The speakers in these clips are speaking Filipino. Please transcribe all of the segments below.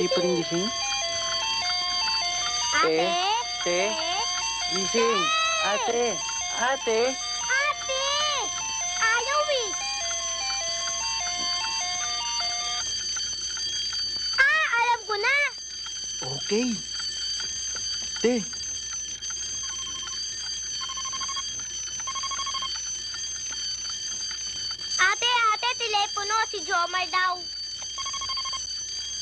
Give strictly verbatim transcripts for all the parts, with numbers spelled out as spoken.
Hindi pa rin gising? Ate! Ate! Gising! Ate! Ate! Ate! Ayaw eh! Ah! Alam ko na! Okay. Ate! Ate! Ate! Telepono! Si Jomar daw!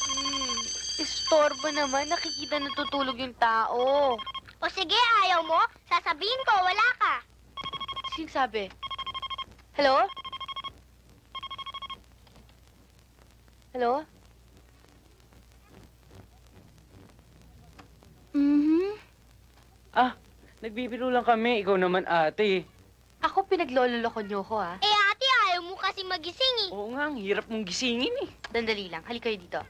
Hmm, istorbo naman. Nakikita natutulog yung tao. O sige, ayaw mo. Sasabihin ko, wala ka. Sino sabi? Hello? Hello? Mm-hmm. Ah, nagbibiro lang kami. Ikaw naman, ate. Ako, pinaglololoko niyo ko, ah. Eh, ate, ayaw mo kasi magising, eh. Oo nga, ang hirap mong gisingin, eh. Dandali lang. Halika kayo dito.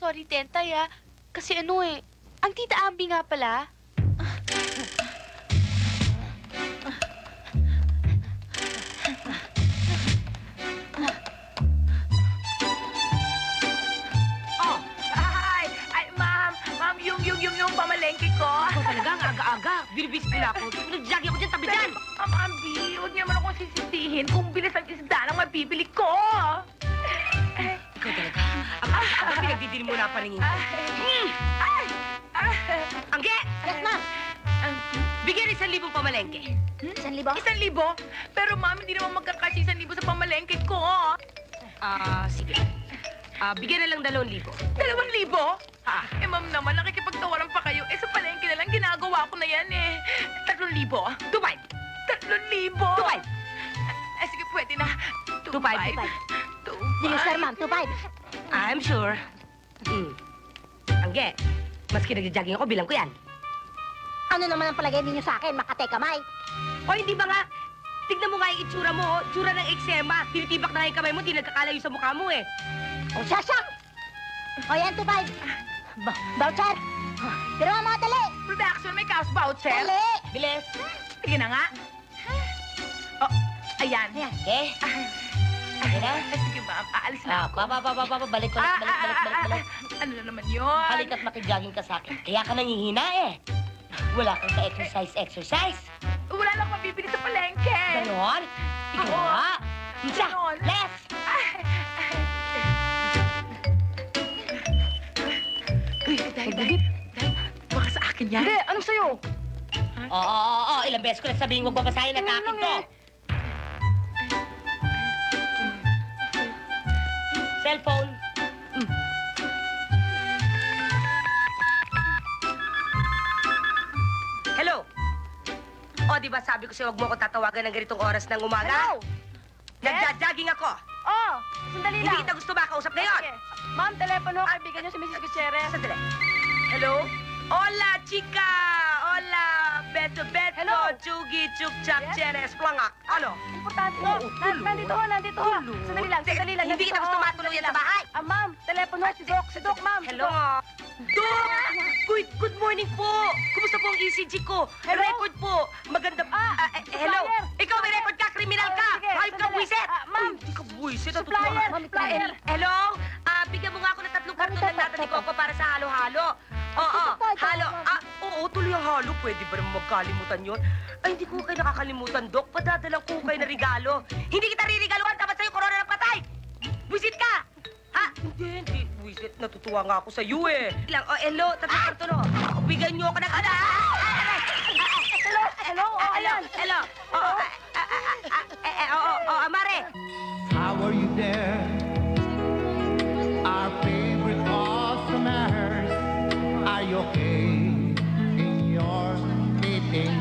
Sorry, Tentay, ah. Kasi ano eh, ang Tita Ambi nga pala. Oh, ay, ay, ma'am, ma'am, yung, yung, yung, yung pamalengke ko. Ikaw talaga, ang aga-aga. Binibis pila ako. Nagdyagi ako dyan, tabi dyan. Ma'am, Ambi, huwag niya naman akong sisisihin kung bilis ang isda ng mabibili ko. Ikaw talaga. Ako pinagdidin mo na ang paningin ko. Angge! Yes, ma'am! Bigyan isang libong pamalengke. Isang libo? Isang libo? Pero ma'am, hindi naman magkakasya isang libo sa pamalengke ko. Ah, sige. Ah, bigyan na lang dalawang libo. Dalawang libo? Ha? Eh, ma'am naman, nakikipagtawaran pa kayo. Eh, sa palengke na lang, ginagawa ko na yan eh. Tatlong libo. Dubai! Tatlong libo! Dubai! Eh, sige, pwede na. Dubai! Dubai! Sige, sir, ma'am. Dubai! I'm sure. Mm. Angge, maski nag-jogging ako, bilang ko yan. Ano naman ang palagay ninyo sa akin, makatekamay? O, hindi ba nga? Tignan mo nga yung itsura mo, o. Tsura ng eksema. Tinitibak na nga yung kamay mo, di nagkakalayo sa mukha mo, eh. O, siya, siya! O, yan, tubay. Voucher! Pero mga dali! Production, may cash voucher. Dali! Bilis! Sige na nga. O, ayan. Ayan, okay. Sige na. Sige, ma'am. Aalis na ako. Papa, papa, papa. Balik, balik, balik, balik, balik, balik. Ano na naman yun? Balik at makijogging ka sa akin. Kaya ka nangihina eh. Wala kang ka-exercise, exercise. Wala lang mabibili sa palengke. Ganon? Ikaw nga. Ganon. Less! Uy, dahil, dahil. Baka sa akin yan. Hindi, anong sa'yo? Oo, oo, oo. Ilang beses ko nagsabihin huwag babasahin at akin to. Cellphone. Mm. Hello? O, di ba sabi ko siya, huwag mo ko tatawagan ng ganitong oras ng umaga? Hello? Nagja-jogging ako. Oh, sandali lang. Hindi kita gusto makausap na yun. Okay. Ma'am, telepono. Kaibigan niyo si Missus Gutierrez. Sandali. Hello? Hola, chica! Hola! Beto, Beto! Hello? Chugi, Chuk, Chak, Cheres, Plangak. Ano? Importante ko. Nandito ko, nandito ko. Sandali lang, sandali lang. Hindi kita gusto matuluyan sa bahay. Ah, ma'am, telepono. Si Doc, si Doc, ma'am. Hello? Doc! Good morning po. Kumusta po ang E C G ko? Record po. Maganda po. Hello? Ikaw may record ka, kriminal ka. Hayop ka, buwisit. Ma'am. Hindi ka buwisit. Supplier. Hello? Bigyan mo nga ako na tatlong karton ng lata ni Coco para sa halo-halo. Oo, halo. Oo, tuloy ang halo. Pwede ba naman magkalimutan yun? Ay, hindi ko kayo nakakalimutan, Dok. Padadalang ko kayo na regalo. Hindi kita ririgalohan. Dapat sa'yo, korona ng patay. Buisit ka! Ha? Hindi, hindi. Buisit. Natutuwa nga ako sa'yo, eh. Ilang, oh, hello. Tatlong karton, oh. Bigyan niyo ako ng... Hello, hello. Hello, hello. Oo, oo, oo, amare. How are you there? Our favorite customers, are you okay in your meeting?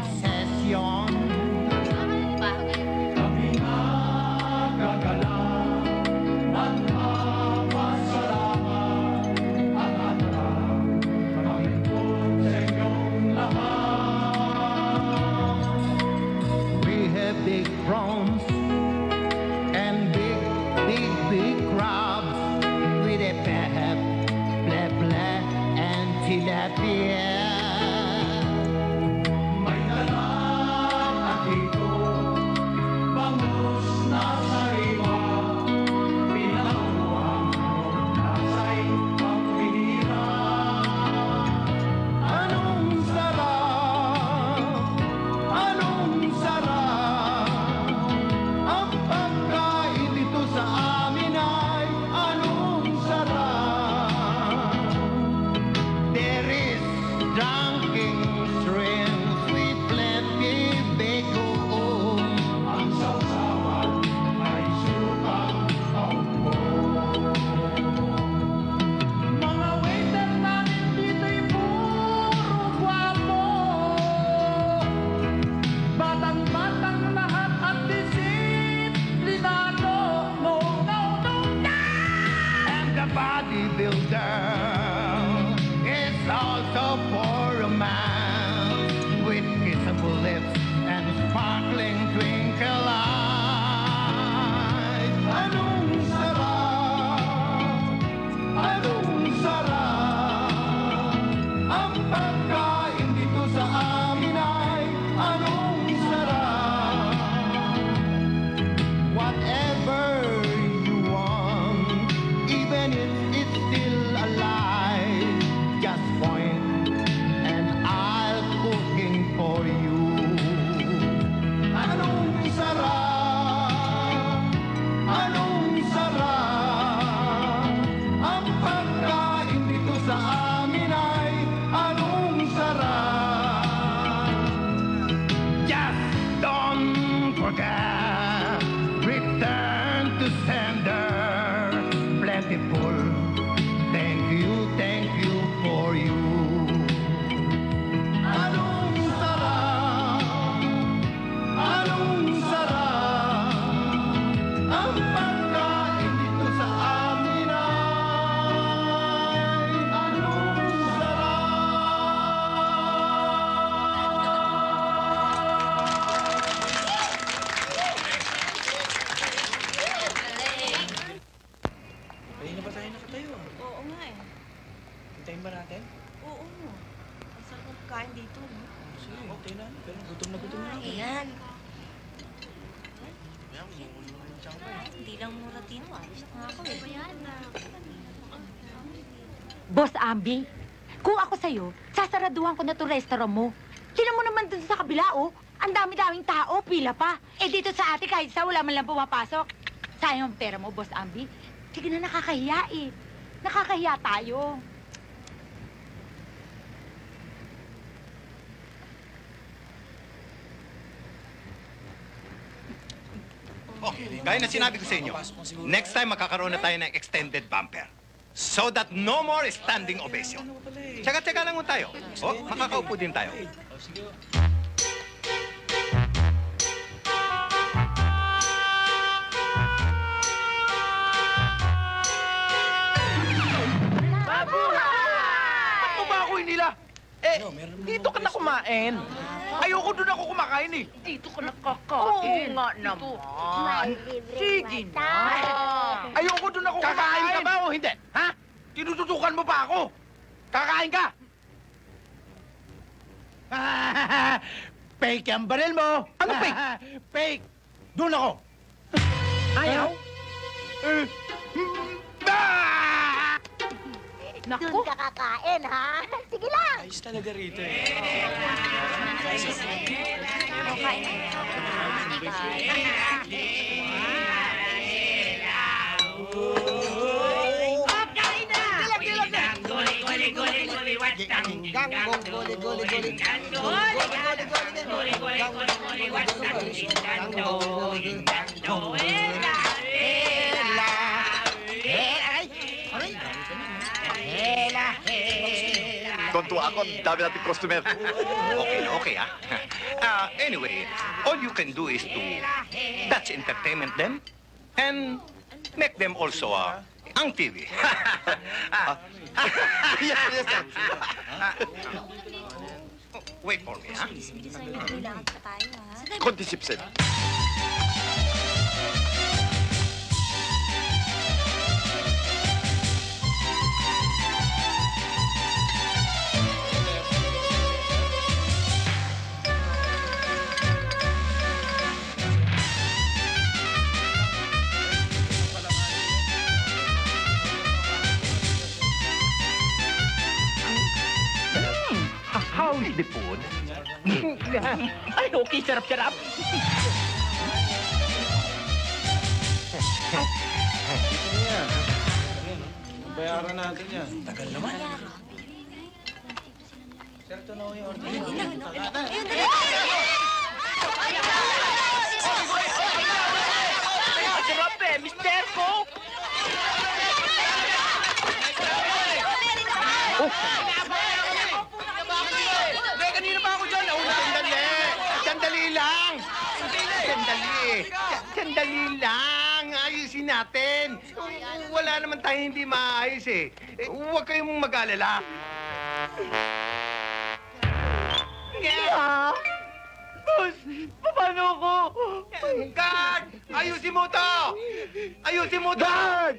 tender, plentiful. Thank you, thank you for you. Anong sarap, anong sarap, ang pagkain dito sa amin ay anong sarap. Ayun na ba tayo nakatayo? Oo nga eh. Hintayin ba natin? Oo. Ang sarap ng pagkain dito. Sige, okay na. Pero gutom na gutom na. Ayan. Hindi lang mura dito ah. Nga ako eh. Boss Ambi, kung ako sa'yo, sasaraduhan ko na to restaurant mo. Tinan mo naman dun sa kabila, oh. Ang dami-daming tao, pila pa. Eh dito sa ate, kahit sa wala man lang pumapasok. Sayang ang pera mo, Boss Ambi. Sige na, nakakahiya eh. Nakakahiya tayo. Okay, gaya na sinabi ko sa inyo, next time magkakaroon na tayo ng extended bumper. So that no more standing ovation. Tsaga-tsaga lang mo tayo. O, makakaupo din tayo. Ba't kumakoy nila? Eh, dito ka na kumain. Ayoko doon ako kumakain eh. Dito ka nakakain. Oo nga naman. Sige na. Ayoko doon ako kumakain. Kakain ka ba o hindi? Ha? Tinututukan mo pa ako. Kakain ka. Fake ang baril mo. Ano fake? Fake. Doon ako. Ayaw? Eh. Doon ka kakain, ha? Sige lang! Ayos talaga rito eh. Tuntua ako, dami natin customer. Okay na, okay ah. Uh, anyway, all you can do is to that's entertainment them and make them also uh, ang T V. uh, yes, yes, yes. Uh, wait for me, ha? Konti sip-sip. The food. Ay, okay, sarap-sarap. Bayaran natin yan. Tagal naman. Sir, ito na yung order. Ayun na rin! Sarap eh, Mister Pope! Oh! Sandali lang, ayusin natin. Wala naman tayo hindi maayos eh. Huwag kayong mag-alala. Yeah. Boss, paano ko? God, ayusin mo to! Ayusin mo to! God!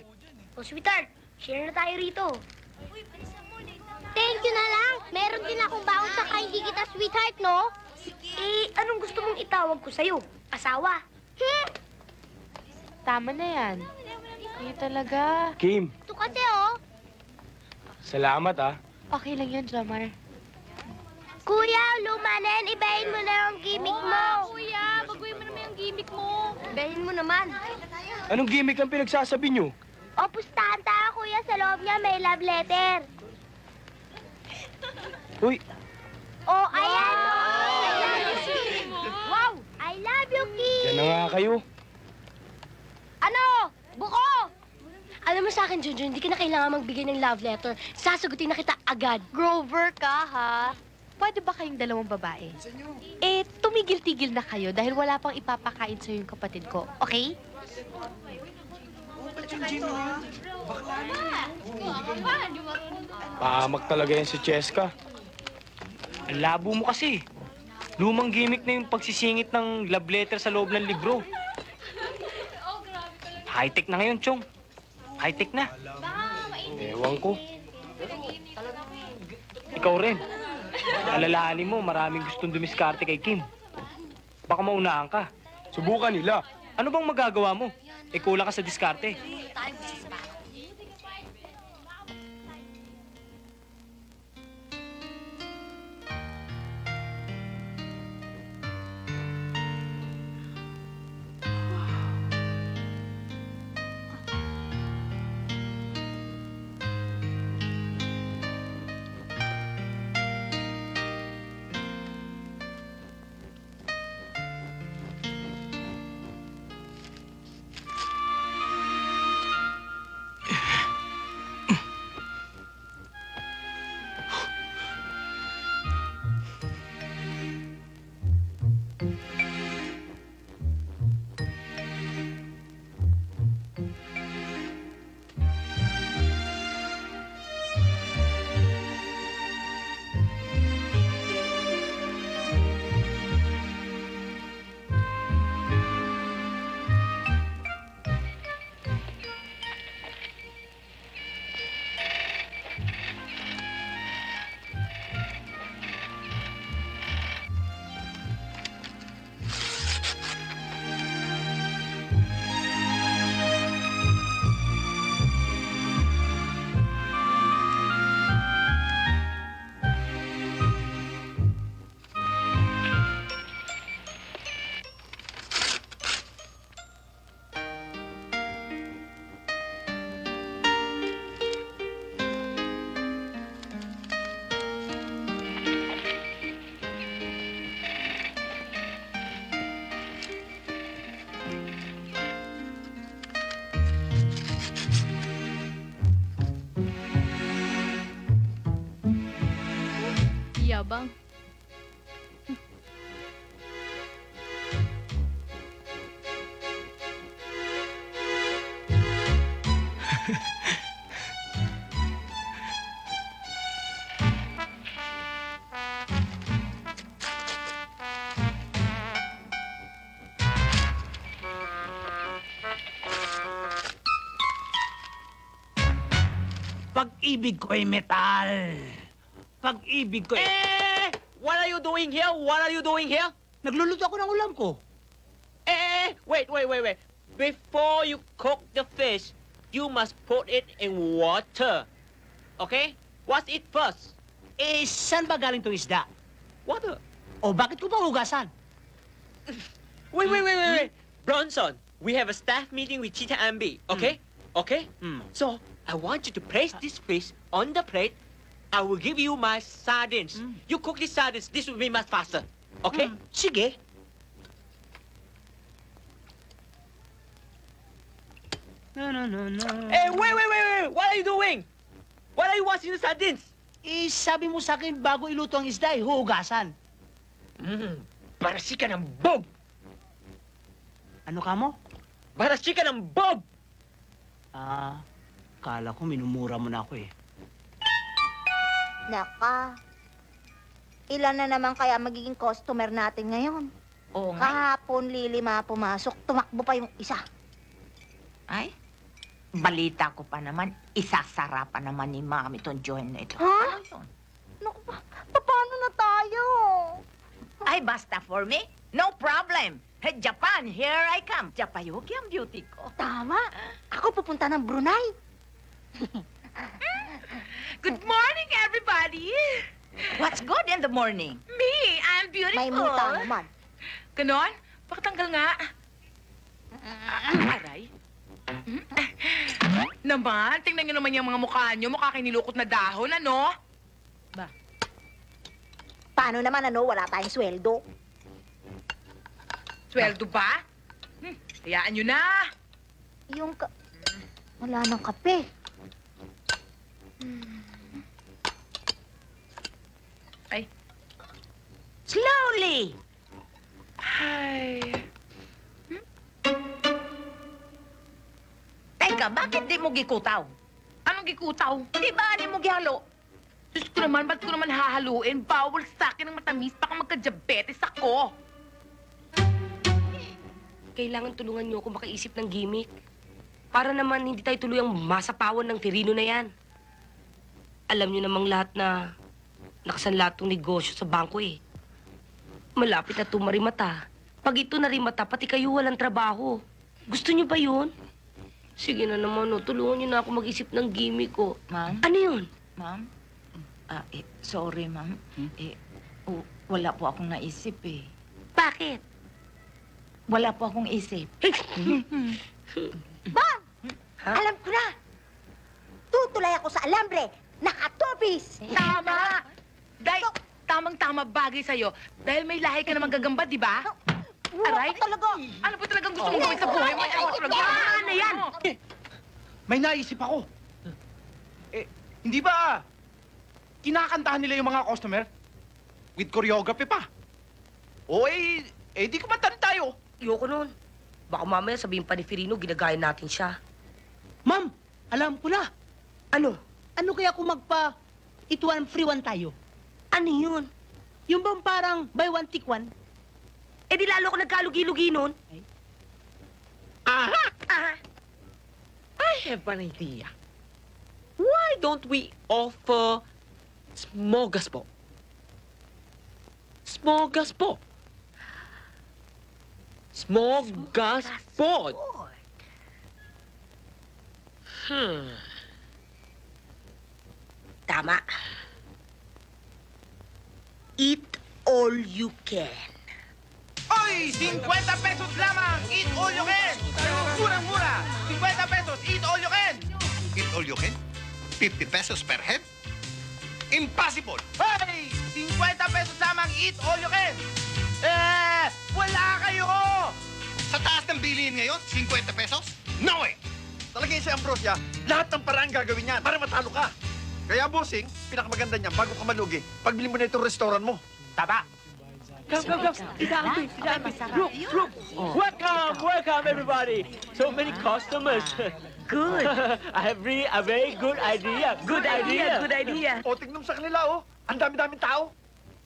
O, sweetheart, share na tayo rito. Thank you na lang. Meron din akong baon sa kain di kita, sweetheart, no? Eh, anong gusto mong itawag ko sa'yo? Asawa? Hmm? Tama na yan. Hindi talaga. Kim. Ito kasi, oh. Salamat, ah. Okay lang yun, Jamar. Kuya, luma na yan. Ibahin mo na yung gimmick oh, mo. Kuya, baguhin mo naman yung gimmick mo. Ibahin mo naman. Anong gimmick ang pinagsasabi nyo? O, pustahan tayo, kuya. Sa loob niya may love letter. Uy. Oh, ayan. Wow. Ayan. Wow. I love you, Kim. Yan na nga kayo. Ano? Buko! Alam mo sa akin, Junjun, hindi ka na kailangan magbigay ng love letter. Sasagutin na kita agad. Grover ka, ha? Pwede ba kayong dalawang babae? Eh, tumigil-tigil na kayo dahil wala pang ipapakain sa'yo yung kapatid ko. Okay? Pahamak talaga yan si Cheska. Ang labo mo kasi. Lumang gimmick na yung pagsisingit ng love letter sa loob ng libro. High-tech na ngayon, Chong. High-tech na. Ewan ko. Ikaw rin. Alalahanin mo, maraming gustong dumiskarte kay Kim. Baka maunaan ka. Subukan nila. Ano bang magagawa mo? E kulang ka sa diskarte. Bang. Pag-ibig ko ay metal. Pag-ibig ko ay... Eh! What are you doing here? What are you doing here? Nagluluto ako ng ulam ko. Eh, wait, wait, wait, wait. Before you cook the fish, you must put it in water. Okay? What's it first? Eh, saan ba galing itong isda? Water. O, bakit ko ba hugasan? Wait, wait, wait, wait, wait. Bronson, we have a staff meeting with Chita Ambi, okay? Mm. Okay? Mm. So, I want you to place this fish on the plate. I will give you my sardines. Mm. You cook these sardines. This will be much faster. Okay? Mm. Sige. No, no, no, no. Hey, wait, wait, wait, wait. What are you doing? What are you washing the sardines? Eh, sabi mo sa akin, bago iluto ang isda, eh, huhugasan. Mm. Barasi ka ng bog! Ano ka mo? Barasi ka ng bog! Ah, kala ko minumura mo na ako eh. Naka, ilan na naman kaya magiging customer natin ngayon? Oo nga. Kahapon, lilima pumasok, tumakbo pa yung isa. Ay, balita ko pa naman, isasara pa naman ni Mami itong joint na ito. Ha? Ano naku, pa paano na tayo? Ay, basta for me, no problem. Japan, here I come. Japayuki ang beauty ko. Tama. Ako pupunta ng Brunei. Good morning, everybody. What's good in the morning? Me, I'm beautiful. May muta naman. Ganon? Pakatanggal nga. Aray. Naman, tingnan nyo naman yung mga mukha nyo. Mukha kayo nilukot na dahon, ano? Ba? Paano naman, ano? Wala tayong sweldo. Sweldo ba? Hayaan nyo na. Yung... Wala nang kape. Hmm. Ay. Slowly! Ay. Hmm? Teka, bakit di mo gikutaw? Anong gikutaw? Di ba di mo gihalo? Diyos ko naman, ba't ko naman hahaluin? Bawal sa akin ang matamis, baka magka-diabetes ako. Kailangan tulungan niyo ako makaisip ng gimmick. Para naman hindi tayo tuluyang masapawan ng Tirino na yan. Alam niyo namang lahat na nakasanla itong negosyo sa bangko eh. Malapit na itong marimata. Pag ito narimata, pati kayo walang trabaho. Gusto niyo ba yun? Sige na naman, oh. Tulungan niyo na ako mag-isip ng gimmick, oh. Ma'am? Ano yun? Ma'am? Ah, eh, sorry, ma'am. Hmm? Eh, oh, wala po akong naisip, eh. Bakit? Wala po akong isip. Bob! Huh? Alam ko na! Tutulay ako sa alambre! Nakatopis! Tama! Day, so, tamang-tama bagay sa'yo. Dahil may lahi ka namang gagamba, di ba? Aray? Talaga. Ano po talagang gusto oh, mong gawin sa buhay mo? Ano talaga? Ano yan? May naisip ako. Eh, hindi ba... kinakantahan nila yung mga customer? With choreography pa. O eh, eh di kumanta tayo. Ayoko nun. Baka mamaya sabihin pa ni Firino, ginagaya natin siya. Ma'am, alam ko na. Ano? Ano kaya kung magpa it one free one tayo? Ano yun? Yung bang parang buy one take one? Eh di lalo ko nagkalugi-lugi nun. Ay. Aha! Aha! I have an idea. Why don't we offer smorgasbord? Smorgasbord. Smorgasbord. Hmm. Tama. Eat all you can. Hoy, fifty pesos lamang. Eat all you can. Murang-mura. fifty pesos. Eat all you can. Eat all you can? fifty pesos per head? Impossible! Hey! fifty pesos lamang, eat all you can! Eh! Wala kayo ko! Sa taas ng bilihin ngayon, fifty pesos? No way! Talaga yung si Ambrosia, lahat ng paraan gagawin niyan para matalo ka. Kaya, bossing, pinakamaganda niyan bago ka malugi, pagbili mo na itong restaurant mo. Taba! Come, come, come! Sit down, please, sit down, please. Look, look! Welcome, welcome, everybody! So many customers! Good. I have really a very good idea. Good, good idea. idea. Good idea. O, tignan sa kanila, oh. Ang dami-daming tao.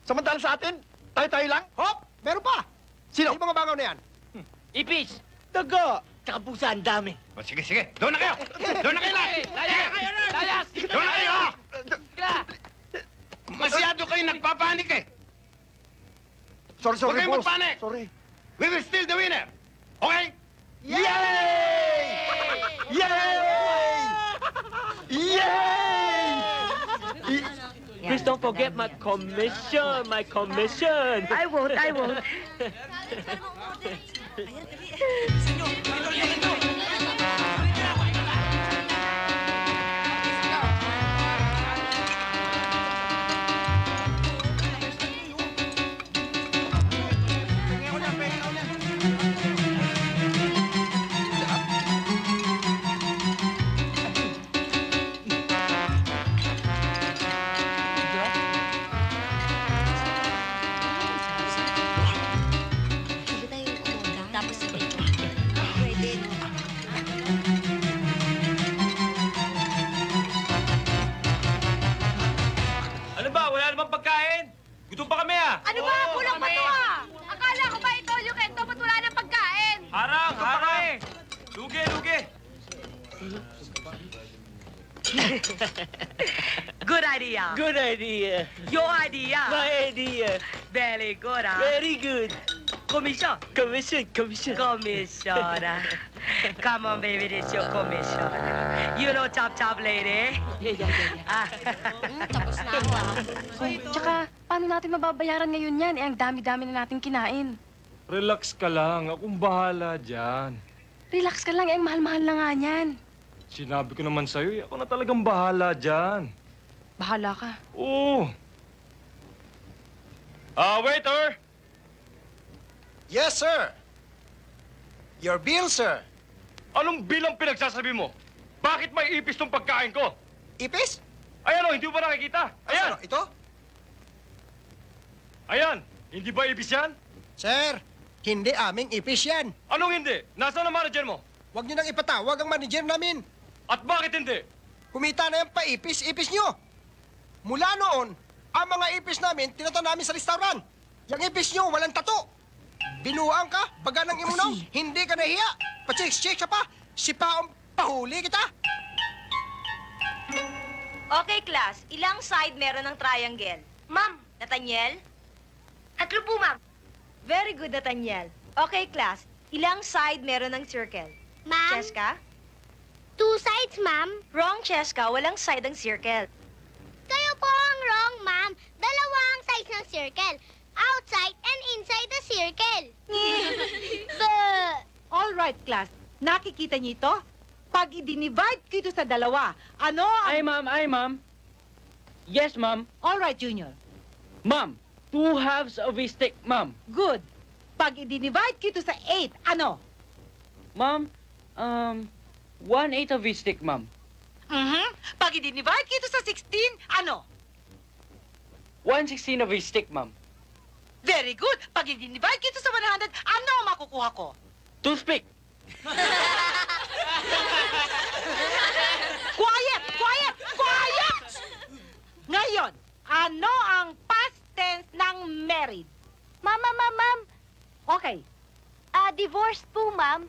Samantalang sa atin, tayo-tayo lang. Hop! Meron pa! Sino? Yung mga bagaw na yan? Hmm. Ipis! Daga! Tsaka pusa, ang dami. O, sige, sige. Doon na kayo! Doon na kayo lang! Layas! Layas! Doon na kayo! Masyado kayo nagpapanik eh! Sorry, sorry, boss. Huwag kayo magpanik! Sorry. We will steal the winner! Okay? Yay! Yay! Yay! Please don't forget my commission, my commission. I won't, I won't. Good idea. Good idea. Your idea. My idea. Very good. Huh? Very good. Commission. Commission. Commission. Commission. Come on, baby, it's your commission. You know, chop chop lady. Yeah, yeah, yeah. Mm, tapos na ako. So, tsaka, paano natin mababayaran ngayon yan? Eh, ang dami-dami na natin kinain. Relax ka lang. Akong bahala dyan. Relax ka lang. Eh, mahal-mahal na nga yan. Sinabi ko naman sa'yo, eh, ako na talagang bahala dyan. Bahala ka? Oo. Ah, uh, waiter! Yes, sir. Your bill, sir. Anong bill ang pinagsasabi mo? Bakit may ipis tong pagkain ko? Ipis? Ayan o, hindi mo ba nakikita? Ayan! Ano, ito? Ayan, hindi ba ipis yan? Sir, hindi aming ipis yan. Anong hindi? Nasaan ang manager mo? Huwag niyo nang ipatawag ang manager namin. At bakit hindi? Kumita na yung paipis-ipis nyo. Mula noon, ang mga ipis namin, tinata namin sa restaurant. Yung ipis nyo, walang tato. Binuhaan ka, baga ng imunaw, hindi ka nahiya. Pachiks-chiks ka pa, sipaong pahuli kita. Okay, class. Ilang side meron ng triangle? Ma'am, Nathaniel? Tatlo po, ma'am. Very good, Nathaniel. Okay, class. Ilang side meron ng circle? Ma'am? Cheska? Two sides, ma'am. Wrong, Cheska. Walang side ang circle. Kayo po ang wrong, ma'am. Dalawa ang sides ng circle. Outside and inside the circle. But... All right, class. Nakikita niyo ito? Pag i-divide ko ito sa dalawa, ano ang... Ay, ma'am. Ay, ma'am. Yes, ma'am. All right, Junior. Ma'am, two halves of a stick, ma'am. Good. Pag i-divide ko ito sa eight, ano? Ma'am, um... one eighth of a stick, ma'am. Mm-hmm. Pag i-divide kito sa sixteen, ano? one sixteenth of a stick, ma'am. Very good. Pag i-divide kito sa one hundred, ano makukuha ko? Toothpick. Quiet! Quiet! Quiet! Ngayon, ano ang past tense ng married? Ma'am, ma'am, ma'am. Okay. Uh, divorced po, ma'am.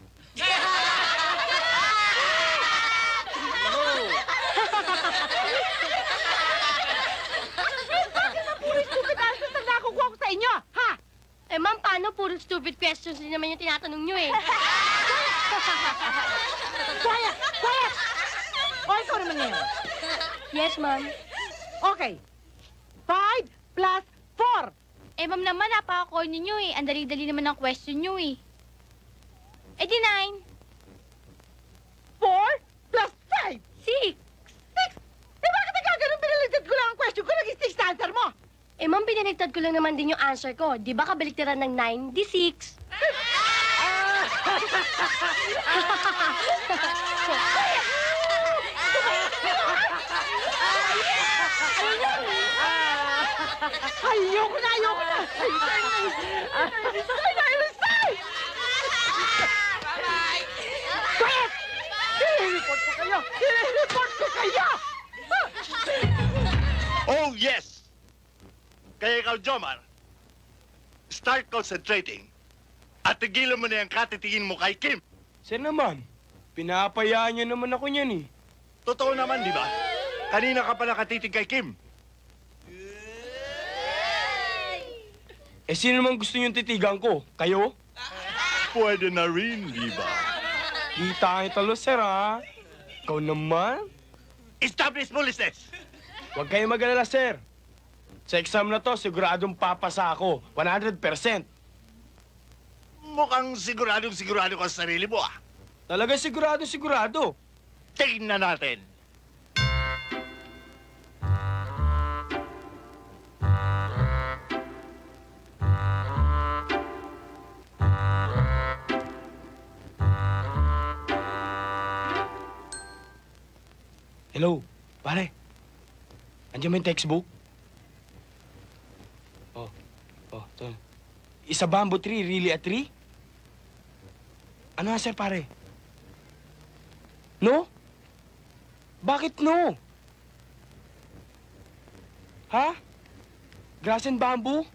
Inyo, ha? Eh, ma'am, paano? Puro stupid questions din naman yung tinatanong nyo, eh. Kuya! Kuya! O, ikaw naman ngayon. Yes, ma'am. Okay. Five plus four. Eh, ma'am naman, napaka-call ninyo, eh. Ang dali-dali naman ang question nyo, eh. Eh, di nine. Four plus five. Six. Six? Eh, bakit nagkaganon? Pinalitan ko lang ang question ko. Nag-six na answer mo. Eh, ma'am, binaligtad ko lang naman din yung answer ko. Di ba kabaliktaran ng nine, di six? Ayoko na, ayoko na! Ay, na, ilusay! Bye-bye! Quiet! Dinireport ko kayo! Dinireport ko kayo! Oh, yes! Kaya ikaw, Jomar, start concentrating at tigilan mo na yung katitingin mo kay Kim. Sir naman, pinapayaan niyo naman ako niyan eh. Totoo naman, di ba? Kanina ka pa nakatitig kay Kim. Eh, sino naman gusto niyong titigan ko? Kayo? Pwede na rin, di ba? Di tayo talo, sir, ha? Ikaw naman? Establish foolishness! Huwag kayo mag-alala, sir. Sa exam na to, siguradong papasa ako. one hundred percent. Mukhang siguradong-sigurado ka sa sarili mo, ah. Talaga sigurado-sigurado. Tingnan natin. Hello, pare. Andiyan mo yung textbook? Oh, ito. Is a bamboo tree really a tree? Ano nga, sir, pare? No? Bakit no? Ha? Grass and bamboo?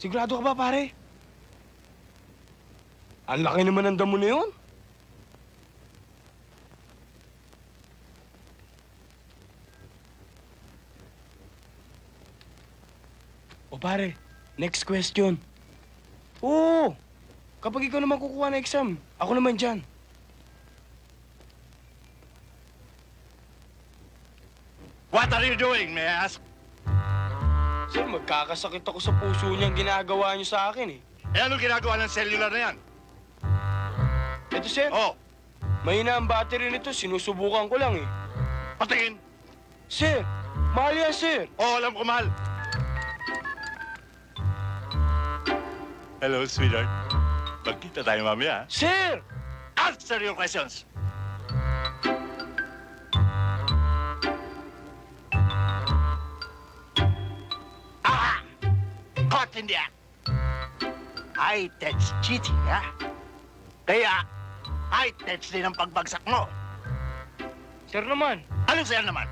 Sigurado ka ba, pare? Ang laki naman ng damo na yun. O pare, next question. Oo! Kapag ikaw naman kukuha na exam, ako naman dyan. What are you doing, may I ask? Sir, magkakasakit ako sa puso niyang ginagawa niyo sa akin eh. Eh, anong ginagawa ng cellular na yan? Ito, sir. Oo. Oh. Mahina ang battery nito, sinusubukan ko lang eh. Patingin. Sir, mahal yan, sir. Oo, oh, alam ko mahal. Hello, sweetheart. Magkita tayo mamaya. Sir! Answer your questions! niya. High tense cheating, ha? Kaya, high tense din ang pagbagsak mo. Sir naman. Anong sir naman?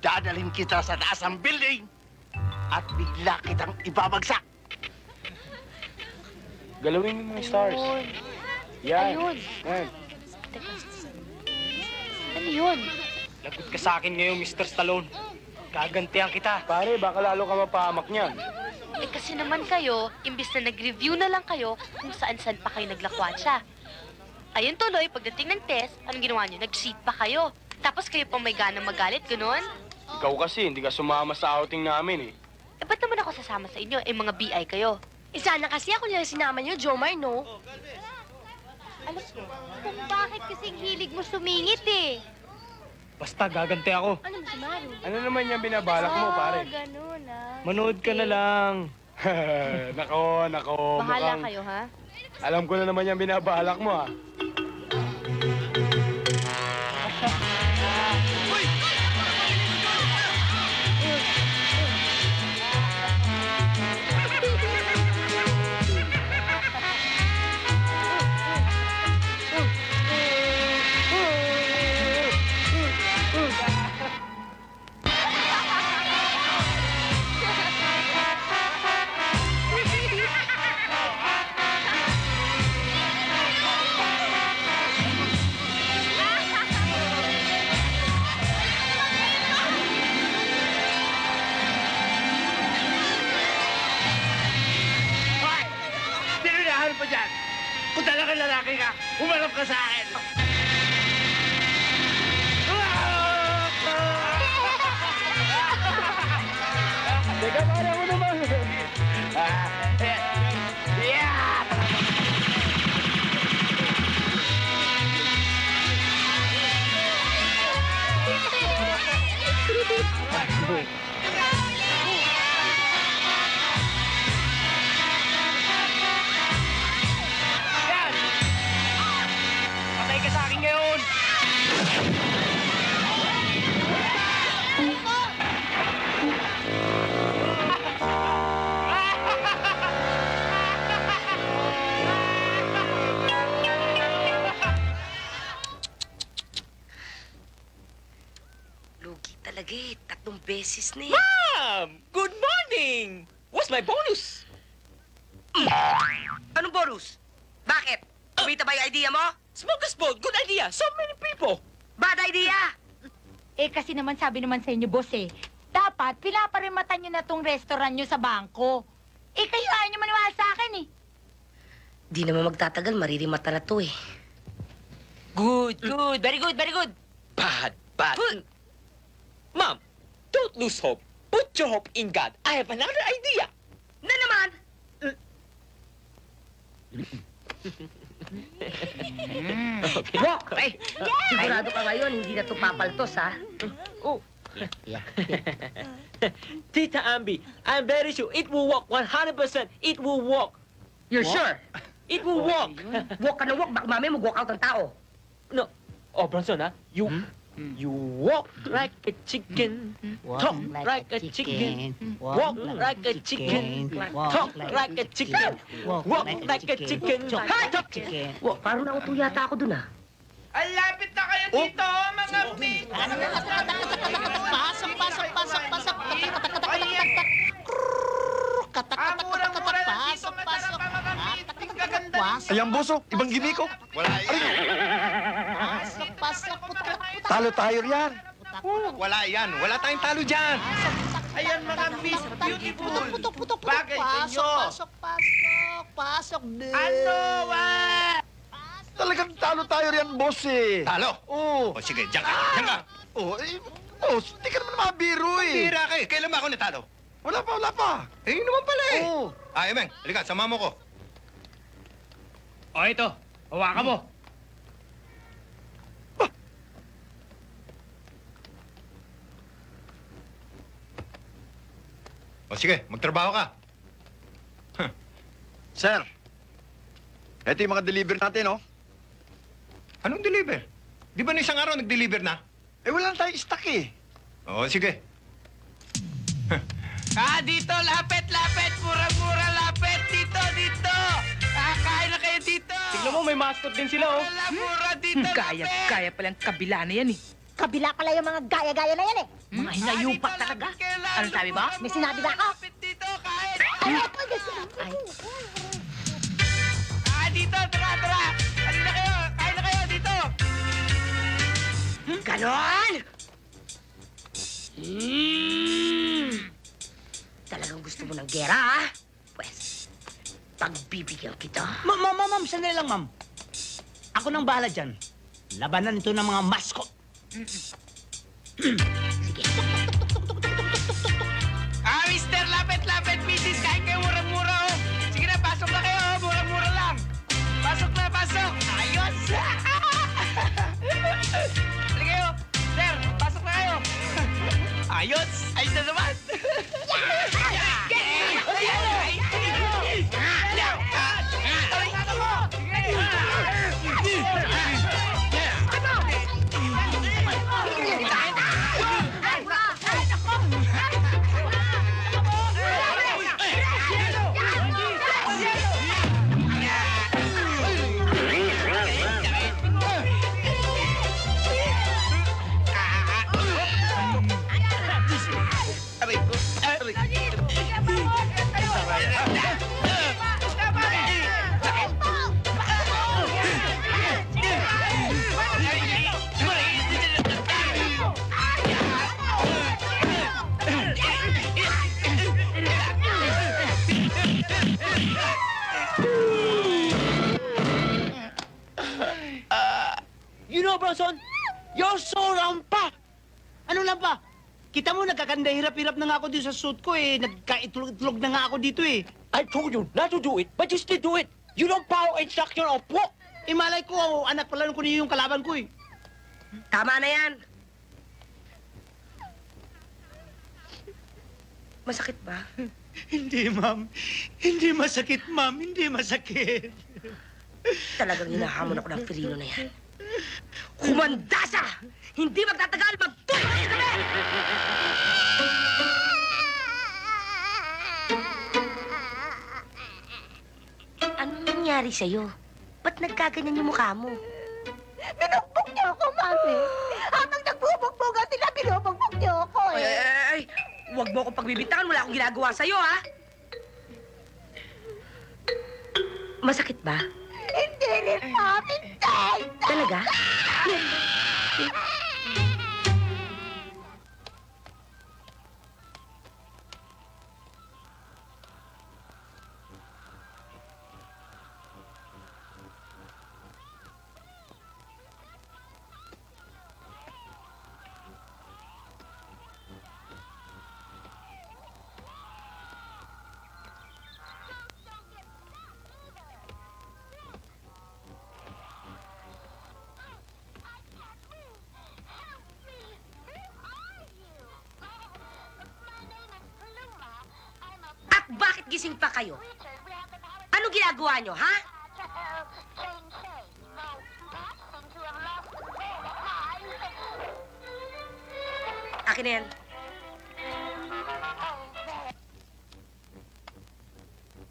Dadalhin kita sa taas ng building at bigla kitang ibabagsak. Galawin mo mga stars. Yan. Ayun. Yan. Ano yun? Lagot ka sa akin ngayon, Mister Stallone. Gagantihan kita. Pare, baka lalo ka mapahamak niyan. Eh kasi naman kayo, imbis na nag-review na lang kayo kung saan-saan pa kayo naglakwatsa. Ayun tuloy, pagdating ng test, anong ginawa niyo? Nag-cheat pa kayo. Tapos kayo pa may ganang magalit, ganun? Ikaw kasi, hindi ka sumama sa outing namin eh. Eh ba't naman ako sasama sa inyo? Eh mga B I kayo. Eh sana kasi ako nilang sinama niyo, Jomar, no? Alam ko, kung bakit kasing hilig mo sumingit eh. Basta, gaganti ako. Ano, ano naman yung binabalak mo, pare? Ah, ganun, ah. Manood ka na lang. Nako, nako. Bahala mukhang... kayo, ha? Alam ko na naman yung binabalak mo, ha? Humarap ka sa akin! Teka, para mo naman! Lagi, tatlong beses na eh. Ma'am! Good morning! What's my bonus? Anong bonus? Bakit? Kumita ba yung idea mo? Smoker's boat, good idea. So many people. Bad idea! Eh kasi naman sabi naman sa inyo, boss eh, dapat pilaparimatan nyo na tong restaurant nyo sa bangko. Eh kayo ayaw nyo maniwala sa akin eh. Di naman magtatagal, maririmata na to eh. Good, good, very good, very good. Bad, bad. Good. Ma'am, don't lose hope. Put your hope in God. I have another idea. Na naman! Bok! Ay! Sigurado ka ngayon, hindi na ito papaltos, ha? Oh. Yeah, yeah. Tita Ambi, I'm very sure it will walk. one hundred percent it will walk. You're walk? Sure? It will oh, walk. Walk ka na walk, baka mami mag-walk out ang tao. No. Oh, Bronson, ha? You... Hmm? You walk like a chicken, talk like a chicken, walk like a chicken, talk like a chicken, walk like a chicken, talk like a chicken. Parang nauto yata ako dun ah. Alapit na kayo dito, mga big! Pasak, pasak, pasak, pasak, pasak, pasak, pasak, pasak. Ayang boso, ibang gimiko. Pasak, pasak, pasak. Talo tayo riyan. Wala yan. Wala tayong talo dyan. Ayan mga Miss Beautiful. Putok, putok, putok. Bagay ninyo. Pasok, pasok, pasok. Ano? Talagang talo tayo riyan, boss eh. Talo? Oo. O sige, dyan ka. Dyan ka. Oo, eh, boss. Hindi ka naman mabiro eh. Mabira ka eh. Kailan ba ako natalo? Wala pa, wala pa. Eh, naman pala eh. Oo. Ay, Meng. Halika, sama mo ko. O, ito. Hawakan mo. O sige, magtrabaho ka. Huh. Sir, eto yung mga deliver natin, oh. Anong deliver? Di ba na isang araw nag-deliver na? Eh, wala tayong stock, eh. O sige. Huh. Ah, dito, lapit, lapit. Mura-mura, lapit. Dito, dito. Ah, kain na kayo dito. Tignan mo, may mascot din sila, oh. Mura, mura, dito, lapit. Kaya, kaya palang kabila na yan, eh. Kabila pala yung mga gaya-gaya na yan, eh. Mga hinayupak talaga. Anong sabi ba? May sinabi ba ako? Lapit dito, kain. Ay, ay. Ah, dito, tara, tara. Kain na kayo, kain na kayo, dito. Ganon! Hmm. Talagang gusto mo ng gera, ha? Pwes, pagbibigyan kita. Ma'am, ma'am, ma'am, sandali lang, ma'am. Ako nang bahala dyan. Labanan ito ng mga mascot. Sige. Ah, mister, lapit, lapit, misis. Kain kayo, murang-mura, oh. Sige na, pasok na kayo, oh. Murang-mura lang. Pasok na, pasok. Ayos! Sige kayo, sir, pasok na kayo. Ayos! Ayos na naman! Bronson, you're so round pa. Ano lang pa? Kita mo, nagkakanda, hirap-hirap na nga ako dito sa suit ko eh. Nagkaitulog-itulog na nga ako dito eh. I told you not to do it, but you still do it. You don't follow instruction or walk. Eh, malay ko, anak pala nung kunin yung kalaban ko eh. Tama na yan. Masakit ba? Hindi, ma'am. Hindi masakit, ma'am. Hindi masakit. Talagang hinahamon ako ng pirino na yan. Kumanda siya! Hindi magtatagal, magtuloy kami! Anong nangyari sa'yo? Ba't nagkaganyan yung mukha mo? Binugbog niyo ako, mami! Habang nagbubugbogan nila, binubugbog niyo ako eh! Ay, ay, ay! Huwag mo akong pagbibitangan, wala akong ginagawa sa'yo, ha? Masakit ba? Hindi rin, mami! Hindi! Talaga? Bakit gising pa kayo? Ano ginagawa nyo, ha? Akin na yan.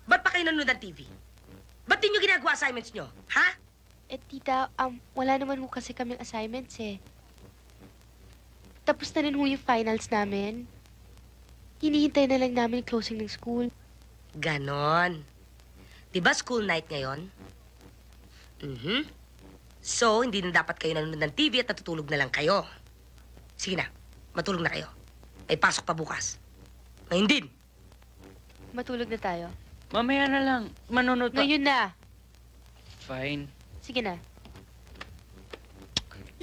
Ba't pa kayo nanonood ng T V? Ba't din nyo ginagawa assignments nyo, ha? Eh, tita, um, wala naman ho kasi kaming assignments, eh. Tapos na rin ho yung finals namin. Hinihintay na lang namin closing ng school. Ganon. Diba school night ngayon? Mm-hmm. So, hindi na dapat kayo nanonood ng T V at natutulog na lang kayo. Sige na, matulog na kayo. May pasok pa bukas. Ngayon din. Matulog na tayo? Mamaya na lang. Manonood pa. Ngayon na. Fine. Sige na.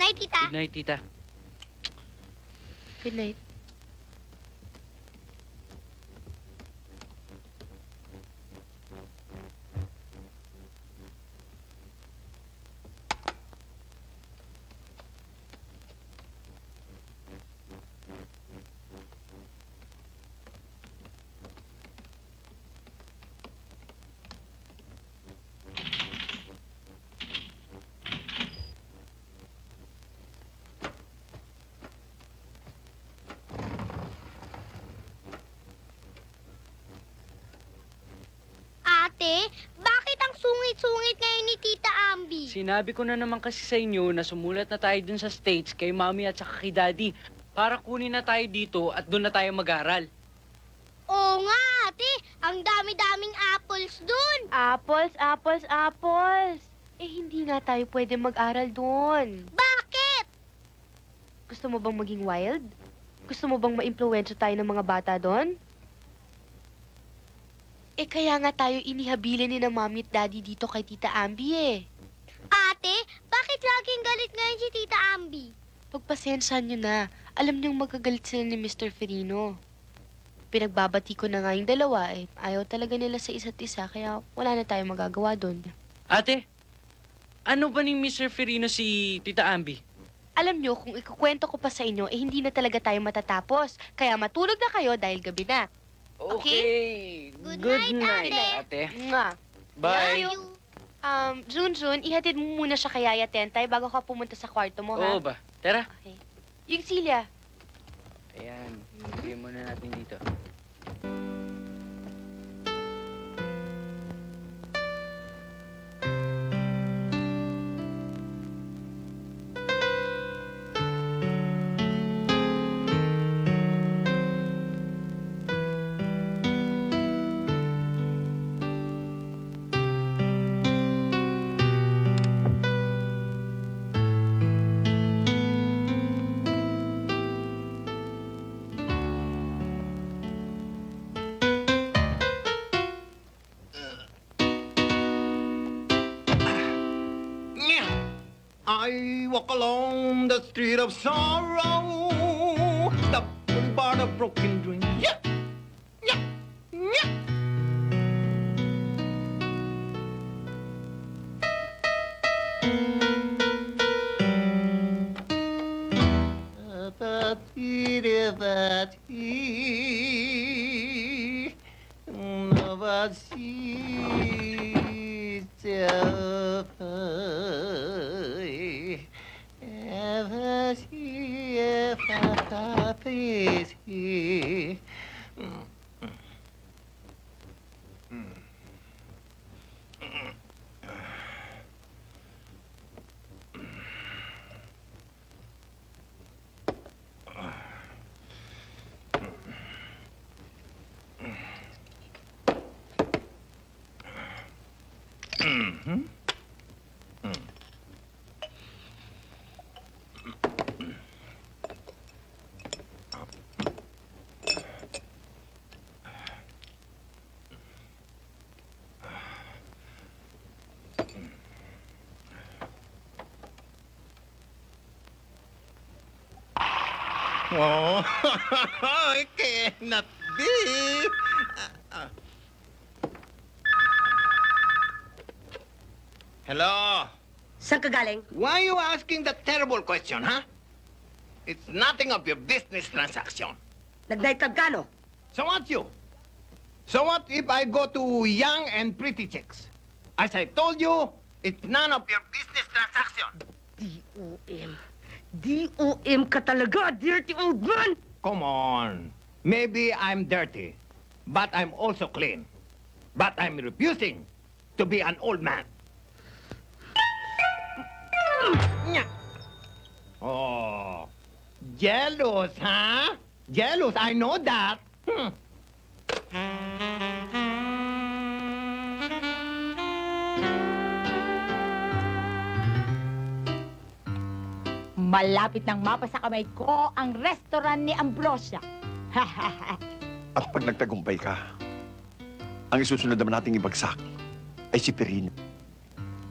Night, tita. Good night, tita. Good night. Ate, bakit ang sungit-sungit ngayon ni Tita Ambi? Sinabi ko na naman kasi sa inyo na sumulat na tayo dun sa States kay Mami at saka kay Daddy para kunin na tayo dito at dun na tayo mag-aral. Oo nga, Ate. Ang dami-daming apples dun. Apples, apples, apples. Eh, hindi nga tayo pwede mag-aral dun. Bakit? Gusto mo bang maging wild? Gusto mo bang ma-impluwensya tayo ng mga bata dun? Eh, kaya nga tayo inihabilin ni na Mami at Daddy dito kay Tita Ambi eh. Ate, bakit laging galit ngayon si Tita Ambi? Pagpasensyahan nyo na. Alam niyong magagalit sila ni Mister Ferino. Pinagbabati ko na nga yung dalawa eh. Ayaw talaga nila sa isa't isa, kaya wala na tayo magagawa dun. Ate, ano ba ni Mister Ferino si Tita Ambi? Alam nyo, kung ikukwento ko pa sa inyo, eh hindi na talaga tayo matatapos. Kaya matulog na kayo dahil gabi na. Okay. Good, Good night, night, ate. Nga. Bye. Um, Junjun, ihatid mo muna siya kay Yaya Tentay bago ka pumunta sa kwarto mo, ha? Oo ba? Tara. Okay. Yung Celia. Ayan. Bigyan mm-hmm. muna natin dito. I walk along the street of sorrow, stopped by the broken dream. Yeah, yeah, yeah. Oh, it cannot be. Uh, uh. Hello? Saan ka galing? Why are you asking that terrible question, huh? It's nothing of your business transaction. Nag-night club ka, no? So what you? So what if I go to young and pretty chicks? As I told you, it's none of your business transaction. D O M D O M ka talaga, dirty old man! Come on. Maybe I'm dirty, but I'm also clean. But I'm refusing to be an old man. Oh, jealous, huh? Jealous, I know that. Hmm. Malapit ng mapa sa kamay ko ang restaurant ni Ambrosia. At pag nagtagumpay ka, ang isusunod naman nating ibagsak ay si Perino.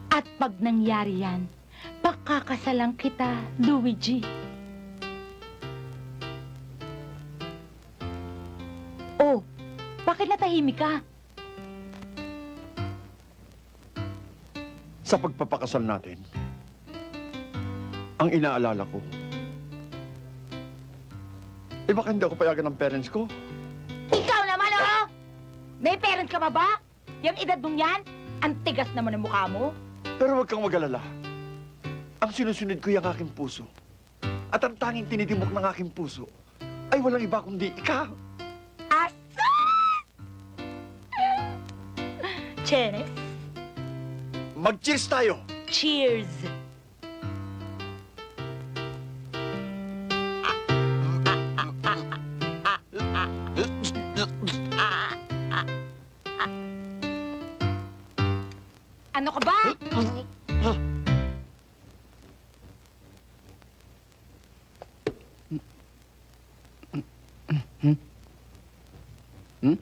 At pag nangyari yan, pakakasalang kita, Luigi. Oh, bakit natahimik ka? Sa pagpapakasal natin, ang inaalala ko, eh baka hindi ako payagan ng parents ko. Ikaw naman, oh! May parents ka ba ba? Yung edad mong yan, ang tigas naman ang mukha mo. Pero huwag kang mag-alala. Ang sinusunod ko yung aking puso. At ang tanging tinitibok ng aking puso ay walang iba kundi ikaw. Asa! Tennis. Mag-cheers tayo! Cheers! Ano ka ba? Hmm? Hmm? Hmm?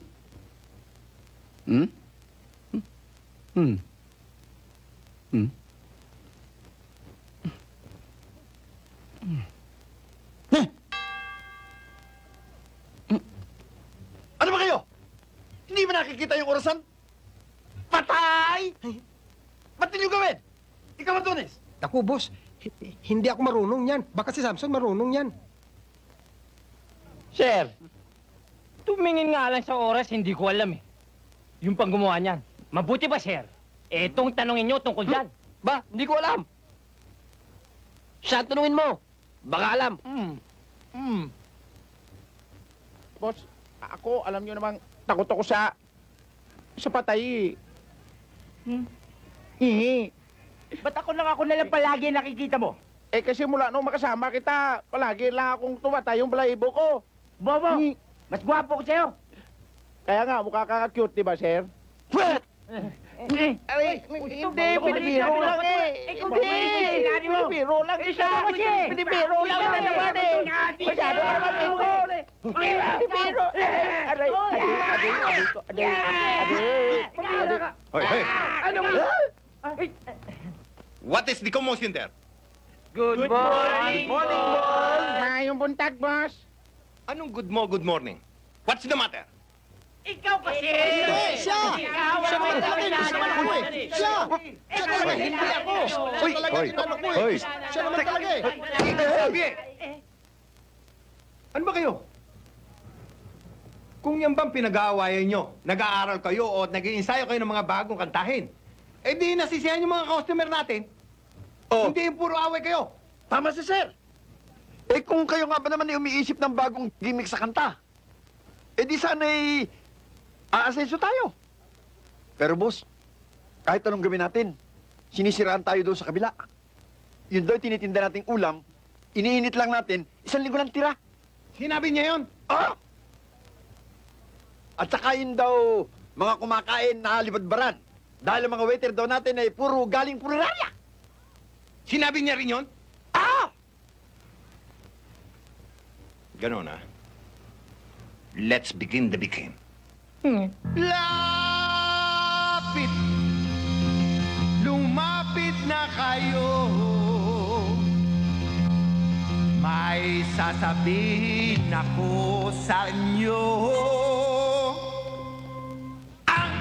Hmm? Hmm? Hmm? Ano ba kayo? Hindi ba nakikita yung orasan? Patay! Ba't niyo gawin? Ikaw, Antunes! Ako, boss. Hindi ako marunong yan. Baka si Samson marunong yan. Sir, tumingin nga lang sa oras, hindi ko alam eh. Yung pang gumawa niyan. Mabuti ba, sir? Etong tanongin niyo tungkol dyan. Hmm? Ba, hindi ko alam. Siya tanungin mo. Baka alam. Mm. Mm. Boss, ako alam niyo namang takot ako sa... sa patay eh. Hmm? Ihi. Ba't ako lang ako nalang palagi nakikita mo? Eh kasi mula nung makasama kita, palagi lang akong tumatay yung balahibo ko. Bobo, hmm. Mas guwapo ko sa'yo. Kaya nga, mukha ka cute, diba, sir? What? Eh, aray, hindi, pinipiro lang eh. Hindi, pinipiro lang. Pinipiro lang na naman eh. Masyado ka naman yung gole. Pinipiro. Aray, aray, aray, aray, aray, aray. Pagkira ka. Hoy, hoy. Ano mo? What is the commotion there? Good morning, boss. Mayong buntag, boss. Anong good mo, good morning? What's the matter? Ikaw kasi! Eh, siya! Ikaw! Siya man ang naman ako eh! Siya! Siya naman hindi ako! Siya talaga tinanong ko eh! Siya naman talaga eh! Sabi eh! Ano ba kayo? Kung yan bang pinag-aawayan nyo, nag-aaral kayo o nag-iinsayo kayo ng mga bagong kantahin, eh di nasisihan yung mga customer natin. Hindi yung puro away kayo. Tama si sir! Eh kung kayo nga ba naman ay umiisip ng bagong gimmick sa kanta, eh di sana'y... aasenso tayo. Pero boss, kahit anong gawin natin, sinisiraan tayo doon sa kabila. Yun daw tinitinda nating ulam, iniinit lang natin, isang linggo lang tira. Hinabi niya yun? Oo! Oh! At saka yun daw mga kumakain na libadbaran. Dahil ang mga waiter daw natin ay puro galing punerarya. Hinabi niya rin yun? Oo! Oh! Ganon ah. Let's begin the big game. Hmm. Lapit, lumapit na kayo. May sasabihin ako sa inyo. Ang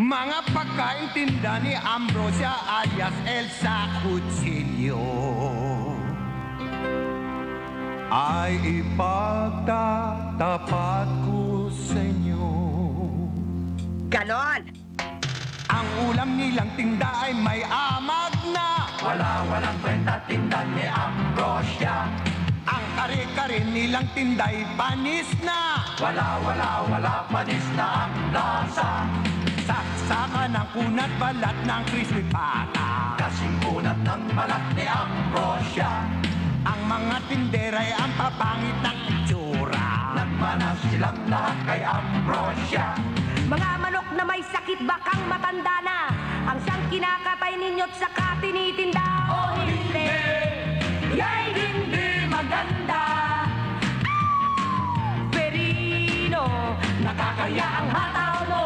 mga pagkaintinda ni Ambrosia alias Elsa Cuchillo ay ipagtatapat ko sa inyo. Ganon! Ang ulam nilang tinda ay may amag na. Wala walang kwenta tinda ni Ambrosia. Ang kare-kare nilang tinda ay panis na. Wala wala wala panis na ang lasa. Saksakan ang kunat balat ng crispy pata. Kasing kunat ng balat ni Ambrosia. Ang mga tindera ay ang papangit ng itsura. Nagmanas silang lahat kay Ambrosia. Mga manok na may sakit bakang matanda na, ang siyang kinakatay ninyo't saka tinitinda. O hindi, yay hindi maganda. Ah! Perino, nakakaya ang hataw mo.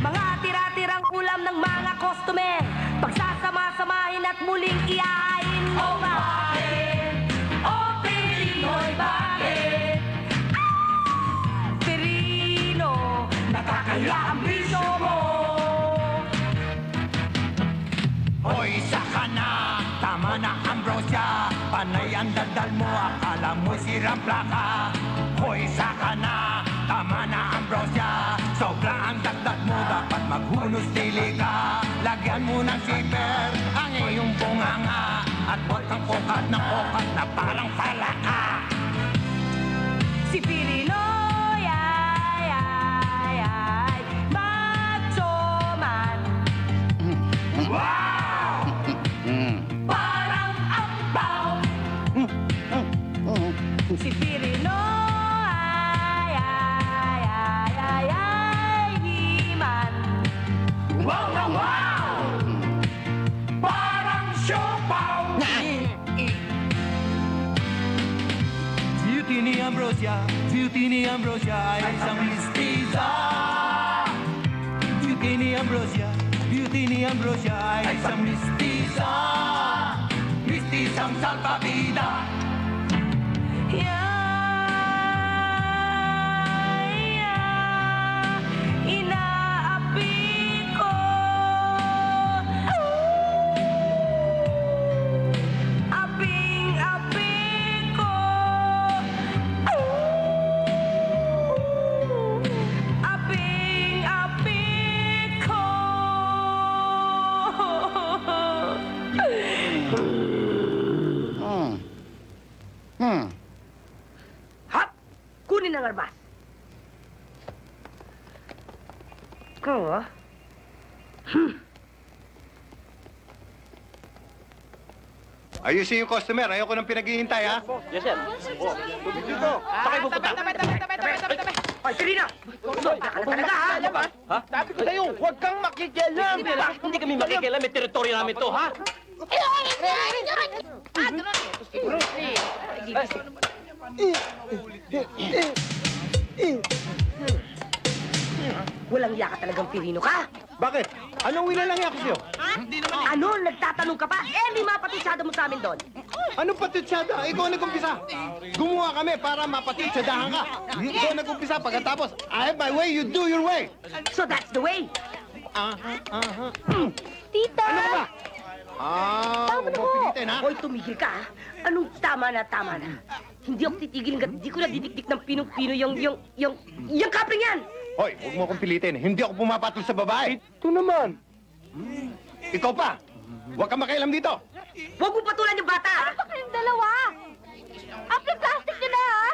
Mga tira-tirang ulam ng mga customer, pagsasama-samahin at muling iahain mo. O bakit, o Perino'y bakit? Nakakaya ang bisyo mo. Hoy, saka na. Tama na, Ambrosia. Panay ang dadal mo. Akala mo'y sirang plaka. Hoy, saka na. Tama na, Ambrosia. Sobra ang dadal mo. Dapat maghunos dili ka. Lagyan mo ng zipper ang iyong bunganga. At huwag kang kokat ng kokat na parang palaka. Si Pirino. Ay, ay, ay, Beauty in ambrosia, beauty in ambrosia, I am mestiza. Beauty in ambrosia, beauty in ambrosia, I am mestiza. Mestiza salva vida. Hmm. Hap! Kunin ang arbas. Ikaw, ah. Hmm. Ayusin yung customer. Ayoko nang pinaghihintay, ha? Yes, sir. Oh, dito. Sakay mo punta. Tabi, tabi, tabi, tabi, tabi, tabi. Ay, Serena! Sumpa ka na talaga, ha? Ha? Sabi ko sa'yo, huwag kang makikialam. Hindi kami makikialam. May teritoryo namin to, ha? Ah, doon! Walang iya ka talagang Pirino ka! Bakit? Anong winalang iya ko sa'yo? Ano? Nagtatanong ka pa? Eh, may mapatitsada mo sa amin doon! Anong patitsada? Ikaw ang nag-umpisa! Gumawa kami para mapatitsadahan ka! Ikaw ang nag-umpisa pagkatapos, I have my way, you do your way! So that's the way! Aha, aha. Tita! Ano ka ba? Ah, huwag mo pilitin, ha? Hoy, tumigil ka, ha? Anong tama na, tama na? Hindi ako titigil hanggat hindi ko na didikdik ng Pinong-Pino yung, yung, yung, yung kapring yan! Hoy, huwag mo akong pilitin. Hindi ako pumapatol sa babae. Ito naman. Hmm. Ikaw pa! Huwag kang makialam dito! Huwag mo patulan yung bata, ha? Ano ba kayong dalawa? After plastic nyo na, ha?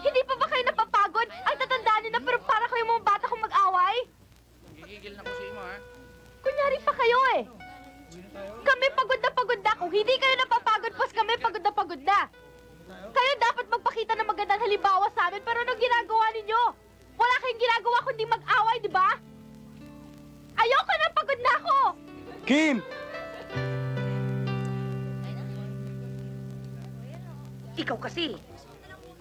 Hindi pa ba kayo napapagod? Ang tatandaan nyo na, pero para kayo mga bata kong mag-away? Magigigil na ko sa imo, ha? Kunyari pa kayo, eh. Kami pagod na pagod na. Kung hindi kayo napapagod, pos kami pagod na pagod na. Kayo dapat magpakita ng magandang halimbawa sa amin, pero anong ginagawa ninyo? Wala kayong ginagawa kundi mag-away, di ba? Ayoko na, pagod na ako! Kim! Ikaw kasi.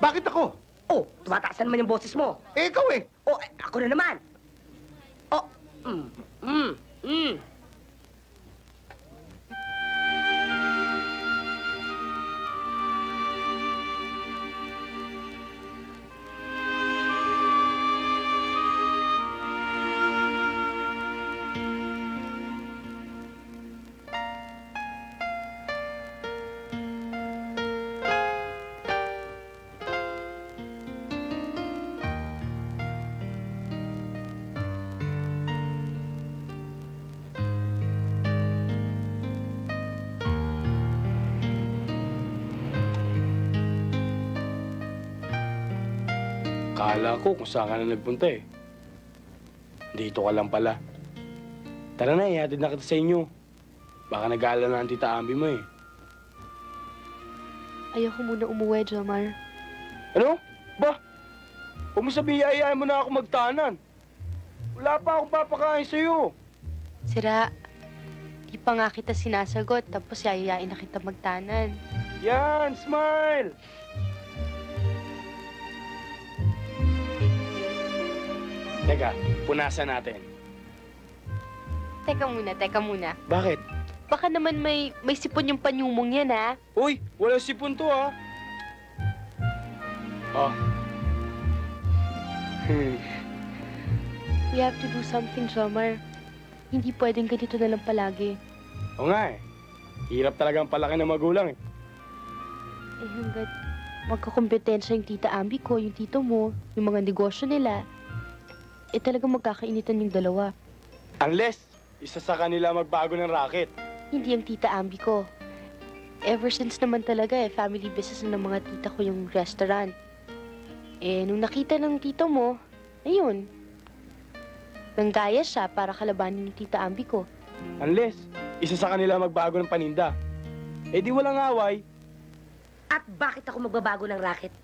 Bakit ako? Oh, tumataas naman yung boses mo. Eh, ikaw eh. Oh, ako na naman. Oh, mm, mm, mm. Akala ko kung saan ka na nagpunta eh. Dito ka lang pala. Tara na, ihatid na kita sa inyo. Baka nag-aala na ang tita Ambi mo eh. Ayoko muna umuwi, Jomar. Ano? Ba? Huwag mo sabihin, ayayain mo na ako magtahanan. Wala pa akong papakain sa'yo. Sira, di pa nga kita sinasagot, tapos ayayain na kita magtahanan. Yan, smile! Teka, punasan natin. Teka muna, teka muna. Bakit? Baka naman may, may sipon yung panyumong yan, ha? Uy, walang sipon to, ha? Oh. We have to do something, Jomar. Hindi pwedeng ganito na lang palagi. Oo nga, eh. Hirap talagang palaki ng magulang, eh. Eh, hanggat magkakompetensya yung tita Ambi ko, yung tito mo, yung mga negosyo nila, eh talagang magkakainitan yung dalawa. Unless, isa sa kanila magbago ng racket. Hindi yung tita Ambi ko. Ever since naman talaga eh, family business ng mga tita ko yung restaurant. Eh, nung nakita ng tito mo, ayun. Nanggaya siya para kalabanin yung tita Ambi ko. Unless, isa sa kanila magbago ng paninda. Eh di walang away. At bakit ako magbabago ng racket?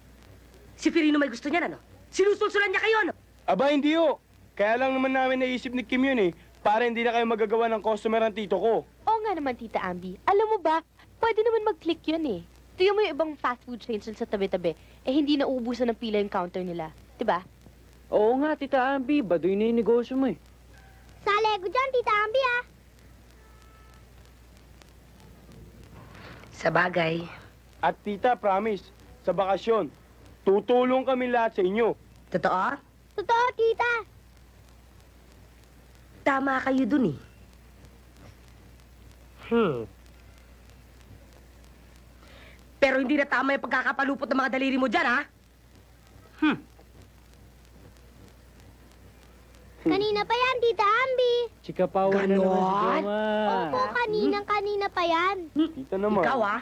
Si Pirino may gusto niyan, ano? Sinusulsulan niya kayo, ano? Aba, hindi ho. Kaya lang naman namin naisip ni Kim yun eh, para hindi na kayo magagawa ng customer ng tito ko. Oo nga naman, Tita Ambi. Alam mo ba, pwede naman mag-click yun eh. Tingnan mo yung ibang fast food chains sa tabi-tabi, eh hindi na uubusan ng pila yung counter nila. Diba? Oo nga, Tita Ambi. Baduy na yung negosyo mo eh. Sale ko dyan, Tita Ambi ah. Sa bagay. At Tita, promise, sa bakasyon, tutulong kami lahat sa inyo. Totoo? Totoo, Tita. Tama kayo dun eh. Hmm. Pero hindi na tama yung pagkakapalupot ng mga daliri mo dyan, ha? Hmm. Kanina pa yan, Tita Ambi. Chika Power na naman si Joma. Opo, kanina-kanina pa yan. Tita naman. Ikaw, ha?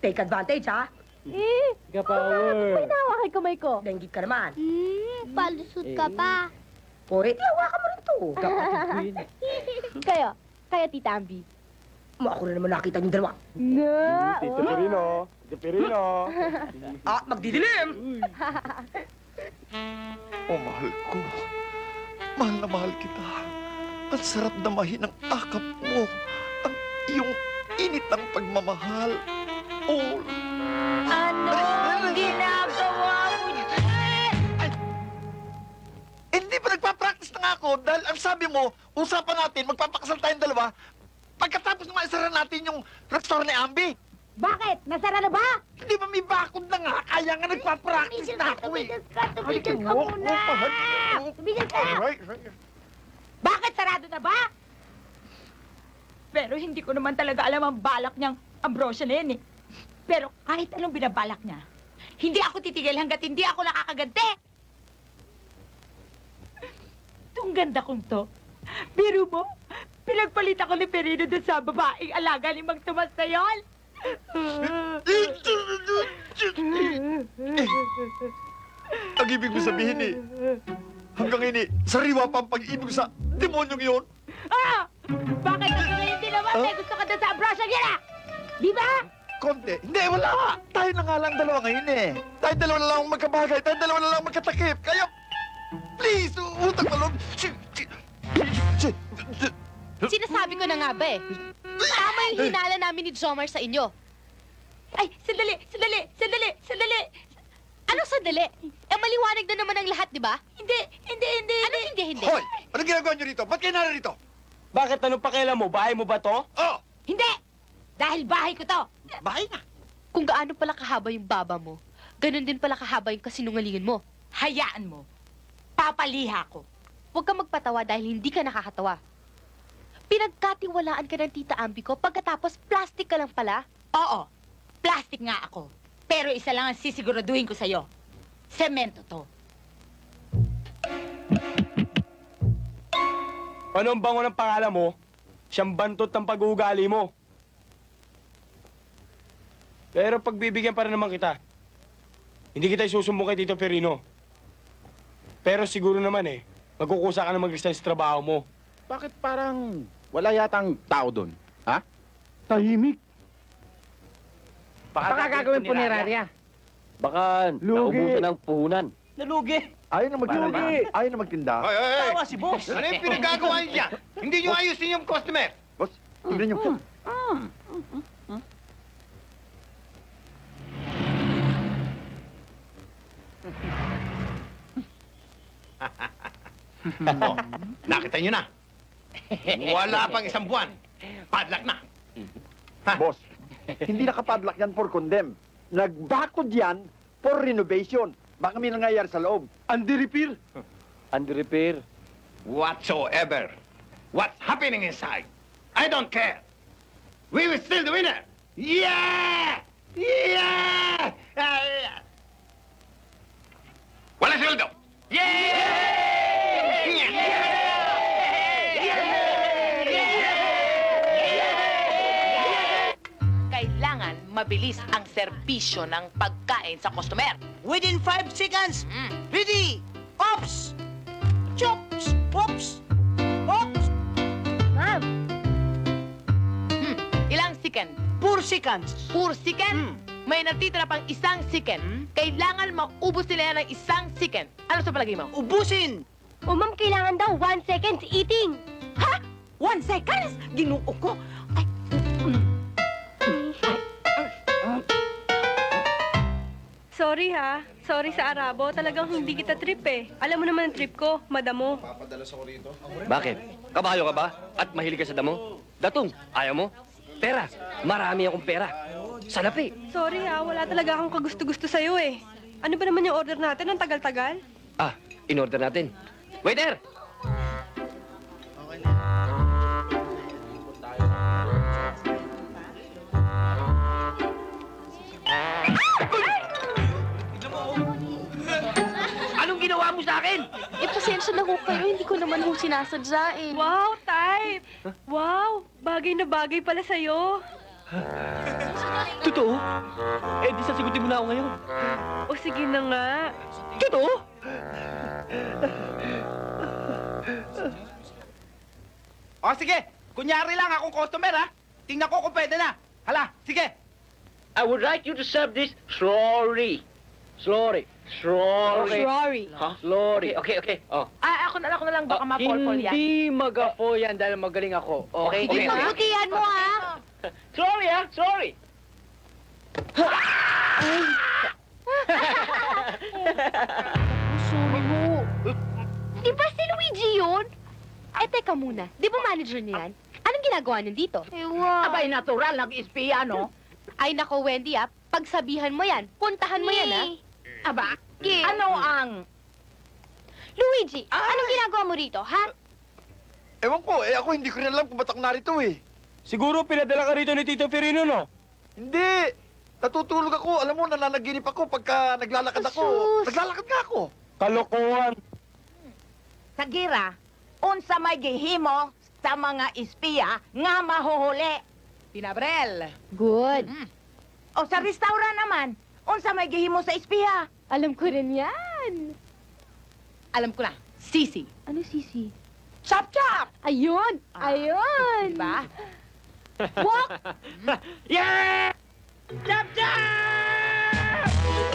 Take advantage, ha? Eh, Chika Power. May nahawakan kamay ko. Denggit ka naman. Hmm, palusot ka pa. Pore, hawakan mo rin to. Kapatid ko yun. Kayo, kaya Tita Ambi. Mo ako na naman nakita niyong dalawa. No! Tita Pirino. Tita Pirino. Ah, magdidilim! Oh, mahal ko. Mahal na mahal kita. Ang sarap damahin ang akap mo. Ang iyong init ng pagmamahal. Oh! Anong ginagawa mo dyan? Hindi pa nagpa-practice na nga ako dahil ang sabi mo, usapan natin, magpapakasal tayong dalawa pagkatapos naman isara natin yung restaurant ni Ambi. Bakit? Nasara na ba? Hindi ba may bakod na nga? Kaya nga nagpa-practice na ako eh. Tumigas ka, tumigas ka muna! Tumigas ka! Bakit sarado na ba? Pero hindi ko naman talaga alam ang balak niyang Ambrosio na yan eh. Pero kahit anong binabalak niya, hindi ako titigil hanggat hindi ako nakakaganti. Itong ganda kong to, biro mo, pinagpalit ako ni Perino doon sa babaeng alaga ni Mang Tomas na yon. Eh, ang ibig mo sabihin eh, hanggang ini, sariwa pa ang pag-ibig sa demonyong yun. Ah! Bakit ako ngayon hindi naman? Huh? Eh, gusto ka doon sa Ambrosio niya na! Di ba? Konti. Hindi, wala ka! Tayo na nga lang dalawa ngayon eh. Tayo dalawa na lang magkabagay, tayo dalawa na lang magkatakip. Kaya, please, utang na loob. Sinasabi ko na nga ba eh. Tama yung hinala namin ni Jomar sa inyo. Ay, sandali, sandali, sandali, sandali. Ano sandali? Eh, maliwanag na naman ang lahat, di ba? Hindi, hindi, hindi. Ano hindi, hindi? Hoy, ano ginagawa nyo rito? Ba't kayo narito? Bakit? Anong pakialam mo? Bahay mo ba to? Oo! Hindi! Dahil bahay ko to! Bahay na! Kung gaano pala kahaba yung baba mo, ganun din pala kahaba yung kasinungalingan mo. Hayaan mo. Papaliha ko. Huwag kang magpatawa dahil hindi ka nakakatawa. Pinagkatiwalaan ka ng Tita Ambi ko pagkatapos plastic ka lang pala? Oo, plastic nga ako. Pero isa lang ang sisiguraduhin ko sa'yo. Semento to. Ano ang bango ng pangalan mo? Siyang bantot ng pag-uugali mo. Pero pagbibigyan pa rin naman kita. Hindi kita isusumbong kay Tito Pirino. Pero siguro naman eh, magkukusa ka na mag-resign sa trabaho mo. Bakit parang wala yatang tao doon? Ha? Tahimik. Baka, Baka gagawin punerarya. Baka naubusan ng puhunan. Nalugi. Ayaw na magtinda. Ayaw na magtinda. Ay, ay, ay. Tawa si boss. Ano yung pinagagawa niya? Hindi nyo ayusin yung customer. Boss, tignan nyo. Mm. Mm. Oh, nakita nyo na. Wala pang isang buwan. Padlock na. Ha? Boss, hindi nakapadlock yan for condemn. Nagbakod yan for renovation. Baka may nangyayari sa loob. Under repair. Under repair. Whatsoever. What's happening inside? I don't care. We will still the winner. Yeah! Yeah! Uh, wala sildo. Yeah! Yeah! Yeah! Mabilis ang serbisyo ng pagkain sa customer. Within five seconds! Mm. Ready! Ops! Chops! Ops! Ops! Ma'am! Hmm. Ilang second? Four seconds. Four second? Mm. May natitira pang isang second. Mm. Kailangan maubos nila ng isang second. Ano sa palagay mo? Ubusin! O ma'am, kailangan daw one second eating. Ha? One seconds? Ginuo ko? Ay, Sorry ha. Sorry sa Arabo. Talagang hindi kita trip eh. Alam mo naman ang trip ko, madamo. Papadalas ako rito. Bakit? Kabayo ka ba? At mahilig ka sa damo? Datong, ayaw mo? Pera. Marami akong pera. Salapi. Sorry ha, wala talaga akong kagusto-gusto sa'yo eh. Ano ba naman yung order natin? Ang tagal-tagal? Ah, in-order natin. Waiter! Okay na. Ginawa mo sa akin? Eh, pasensya na ho kayo. Hindi ko naman ho sinasadya eh. Wow, Tay! Huh? Wow! Bagay na bagay pala sa'yo. Totoo? Eh, di sasigutin mo na ako ngayon. O, sige na nga. Totoo? O, sige. Kunyari lang akong customer, ha? Tingnan ko kung pwede na. Hala, sige. I would like you to serve this slowly. Slowly. Sorry. Sorry. Huh? Sorry. Okay, okay. Oh. Ah, ako na ako na lang baka mapolpol yan. Hindi magapo yan dahil magaling ako. Okay. Hindi magbutihan mo ha. Sorry ha. Sorry. Sorry mo. Di ba si Luigi yun? Ay, teka muna. Di ba manager niya yan? Anong ginagawa niya dito? Ewa. Abay, natural. Nag-ispiya, no? Ay, nako, Wendy ha. Pagsabihan mo yan. Puntahan mo yan ha. Aba, okay. Ano ang... Luigi, ah, anong ginagawa mo rito, ha? Ewan ko, eh ako hindi ko rin alam kung ba't ako narito eh. Siguro pinadala ka rito ni Tito Firino, no? Hindi! Natutulog ako, alam mo, nananaginip ako pagka naglalakad ako. Asus. Naglalakad nga ako! Kalokohan! Sagira, unsa may gihimo sa mga espiya nga mahuhuli. Pinabrel! Good! Mm -hmm. O sa restaurant naman, unsa may gihimo sa espiya? Alam ko rin yan. Alam ko na. Sisi. Ano sisi? Chop chop! Ayun! Ah. Ayun! Diba? Walk! Yeah! Chop chop!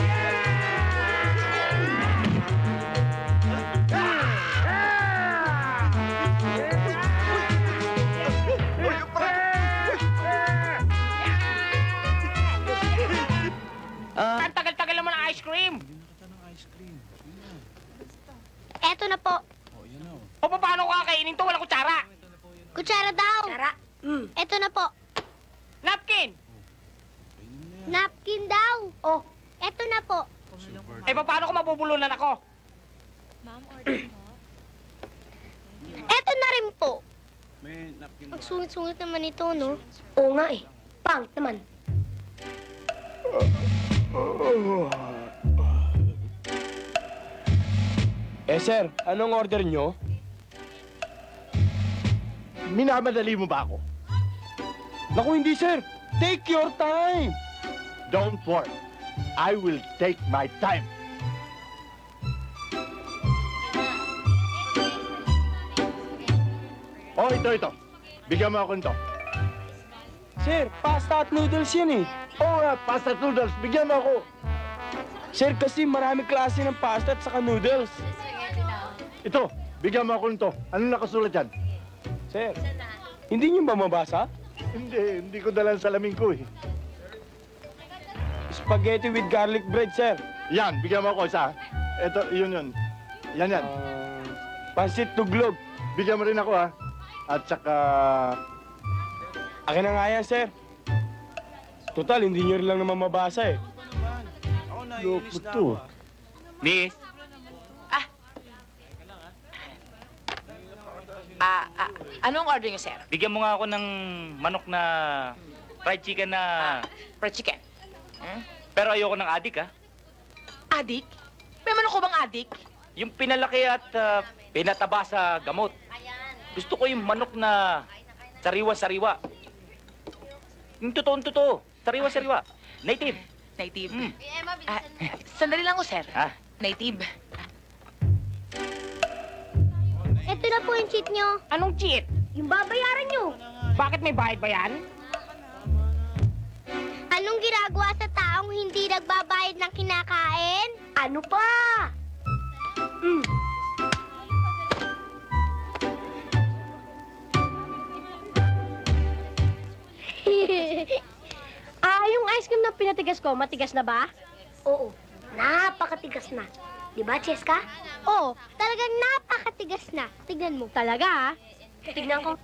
Yeah! Ah! Ah! Uh, Ang tagal-tagal naman ang ice cream! Ice cream. Eto na po. Oh, you know. O, paano ko kakainin to? Walang kutsara! Kutsara daw! Kutsara? Mm. Eto na po. Napkin! Oh, napkin daw! Oh, eto na po. Super. Eh, paano ko mabubulunan ako? Ma'am, order mo? Eto na rin po. Ang sungit-sungit naman ito, no? Oo nga eh. Pang naman. Uh. Eh, sir, anong order nyo? Minamadali mo ba ako? Naku, hindi, sir. Take your time. Don't worry. I will take my time. Oh, ito, ito. Bigyan mo ako nito. Sir, pasta at noodles yan eh. Oo nga, pasta at noodles. Bigyan mo ako. Sir, kasi marami klase ng pasta at saka noodles. Ito, bigyan mo ako nito. Anong nakasulat yan? Sir, hindi niyo ba mabasa? Hindi, hindi ko dalang salamin ko eh. Spaghetti with garlic bread, sir. Yan, bigyan mo ako isa. Ito, yun yun. Yan, yan. Uh, Pasit tuglog. Bigyan mo rin ako ha. At saka... Akin na nga yan, sir. Total, hindi nyo rin lang naman mabasa eh. Loko to. Miss? Ah. Ah, ah. Anong order nyo, sir? Bigyan mo nga ako ng manok na fried chicken na... Ah, fried chicken? Hmm? Pero ayoko ng adik, ha? Adik? May manok ko bang adik? Yung pinalaki at uh, pinataba sa gamot. Gusto ko yung manok na sariwa-sariwa. Yung totoo-totoo. Sariwa-sariwa. Native. Native. Mm. Uh, sandali lang ko, sir. Ah. Native. Ito na po yung cheat nyo. Anong cheat? Yung babayaran nyo. Bakit may bayad ba yan? Anong ginagawa sa taong hindi nagbabayad ng kinakain? Ano pa? Mm. Ah, yung ice cream na pinatigas ko, matigas na ba? Oo. Napakatigas na. Diba, Cheska? Oo, talagang napakatigas na. Tignan mo. Talaga, ha? Tignan ko.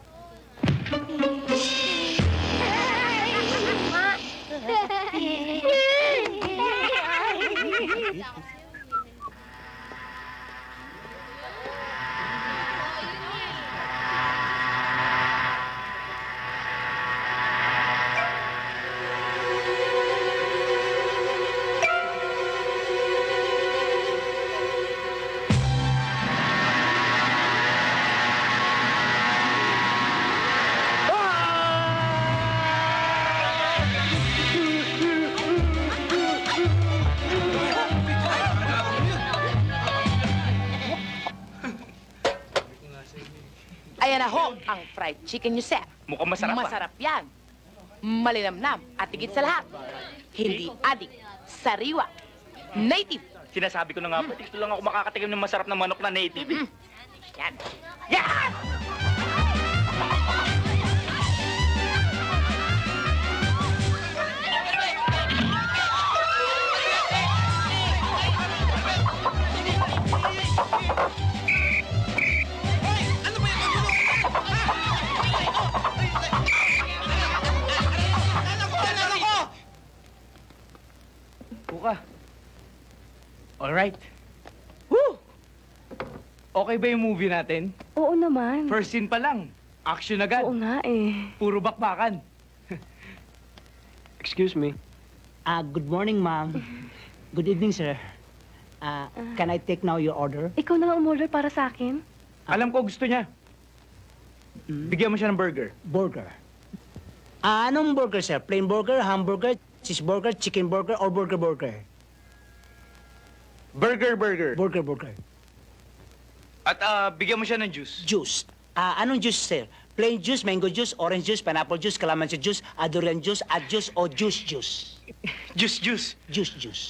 Ang fried chicken nyo, Seth. Mukhang masarap ba? Masarap yan. Malinamnam at higit sa lahat. Hindi adik, sariwa, native. Sinasabi ko na nga, pati gusto lang ako makakatigam ng masarap na manok na native. Mm-hmm. Yan. Yan! Alright. Woo! Okay ba yung movie natin? Oo naman. First scene pa lang. Action agad. Oo nga eh. Puro bakbakan. Excuse me. Uh, good morning, ma'am. Good evening, sir. Uh, can I take now your order? Ikaw na lang umorder para sa akin. Alam ko gusto niya. Bigyan mo siya ng burger. Burger? Uh, anong burger, sir? Plain burger, hamburger, cheeseburger, chicken burger, or burger burger? Burger, burger. Burger, burger. At uh, bigyan mo siya ng juice. Juice. Uh, anong juice, sir? Plain juice, mango juice, orange juice, pineapple juice, calamansi juice, durian juice, at juice, o juice, juice. Juice, juice. Juice, juice.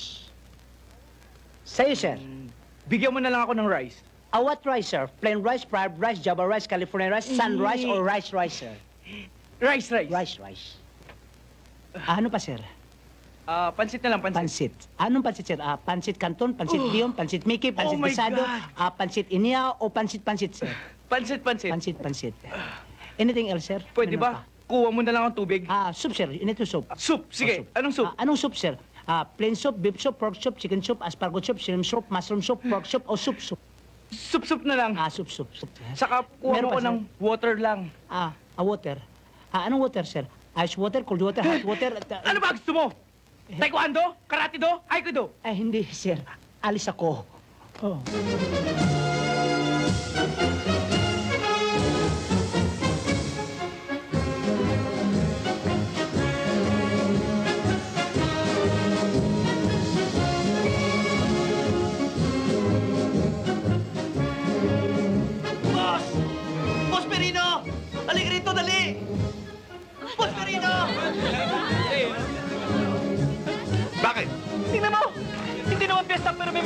Sa'yo, sir. Mm, bigyan mo na lang ako ng rice. Uh, what rice, sir? Plain rice, fried rice, java rice, California rice, sun mm. rice, or rice, rice, sir? Rice, rice. Rice, rice. Uh, ano pa, sir? Ah, uh, pansit na lang, pansit. Pansit. Anong pansit, sir? Ah, pansit canton, pansit biyong, pansit miki, pansit bisado, ah, pansit inia, o pansit-pansit, sir? Pansit-pansit. Pansit-pansit. Anything else, sir? Pwede ba? Kuha mo na lang ang tubig. Ah, soup, sir. You need to soup. Soup? Sige. Anong soup? Anong soup, sir? Ah, plain soup, beef soup, pork soup, chicken soup, asparagus soup, shrimp soup, mushroom soup, pork soup, o soup soup? Soup soup na lang. Ah, soup soup. Saka kuha mo ko ng water lang. Ah, water. Ah, anong water, sir? Ice water, cold water, hot water. Ano ba gusto mo? Taekwondo? Karate-do? Aikido? Ay, hindi, sir. Alis ako. Oh. Boss! Boss Perino! Aling rito, dali! Boss Perino! Bakit? Tingnan mo! Hindi naman piyesta pero may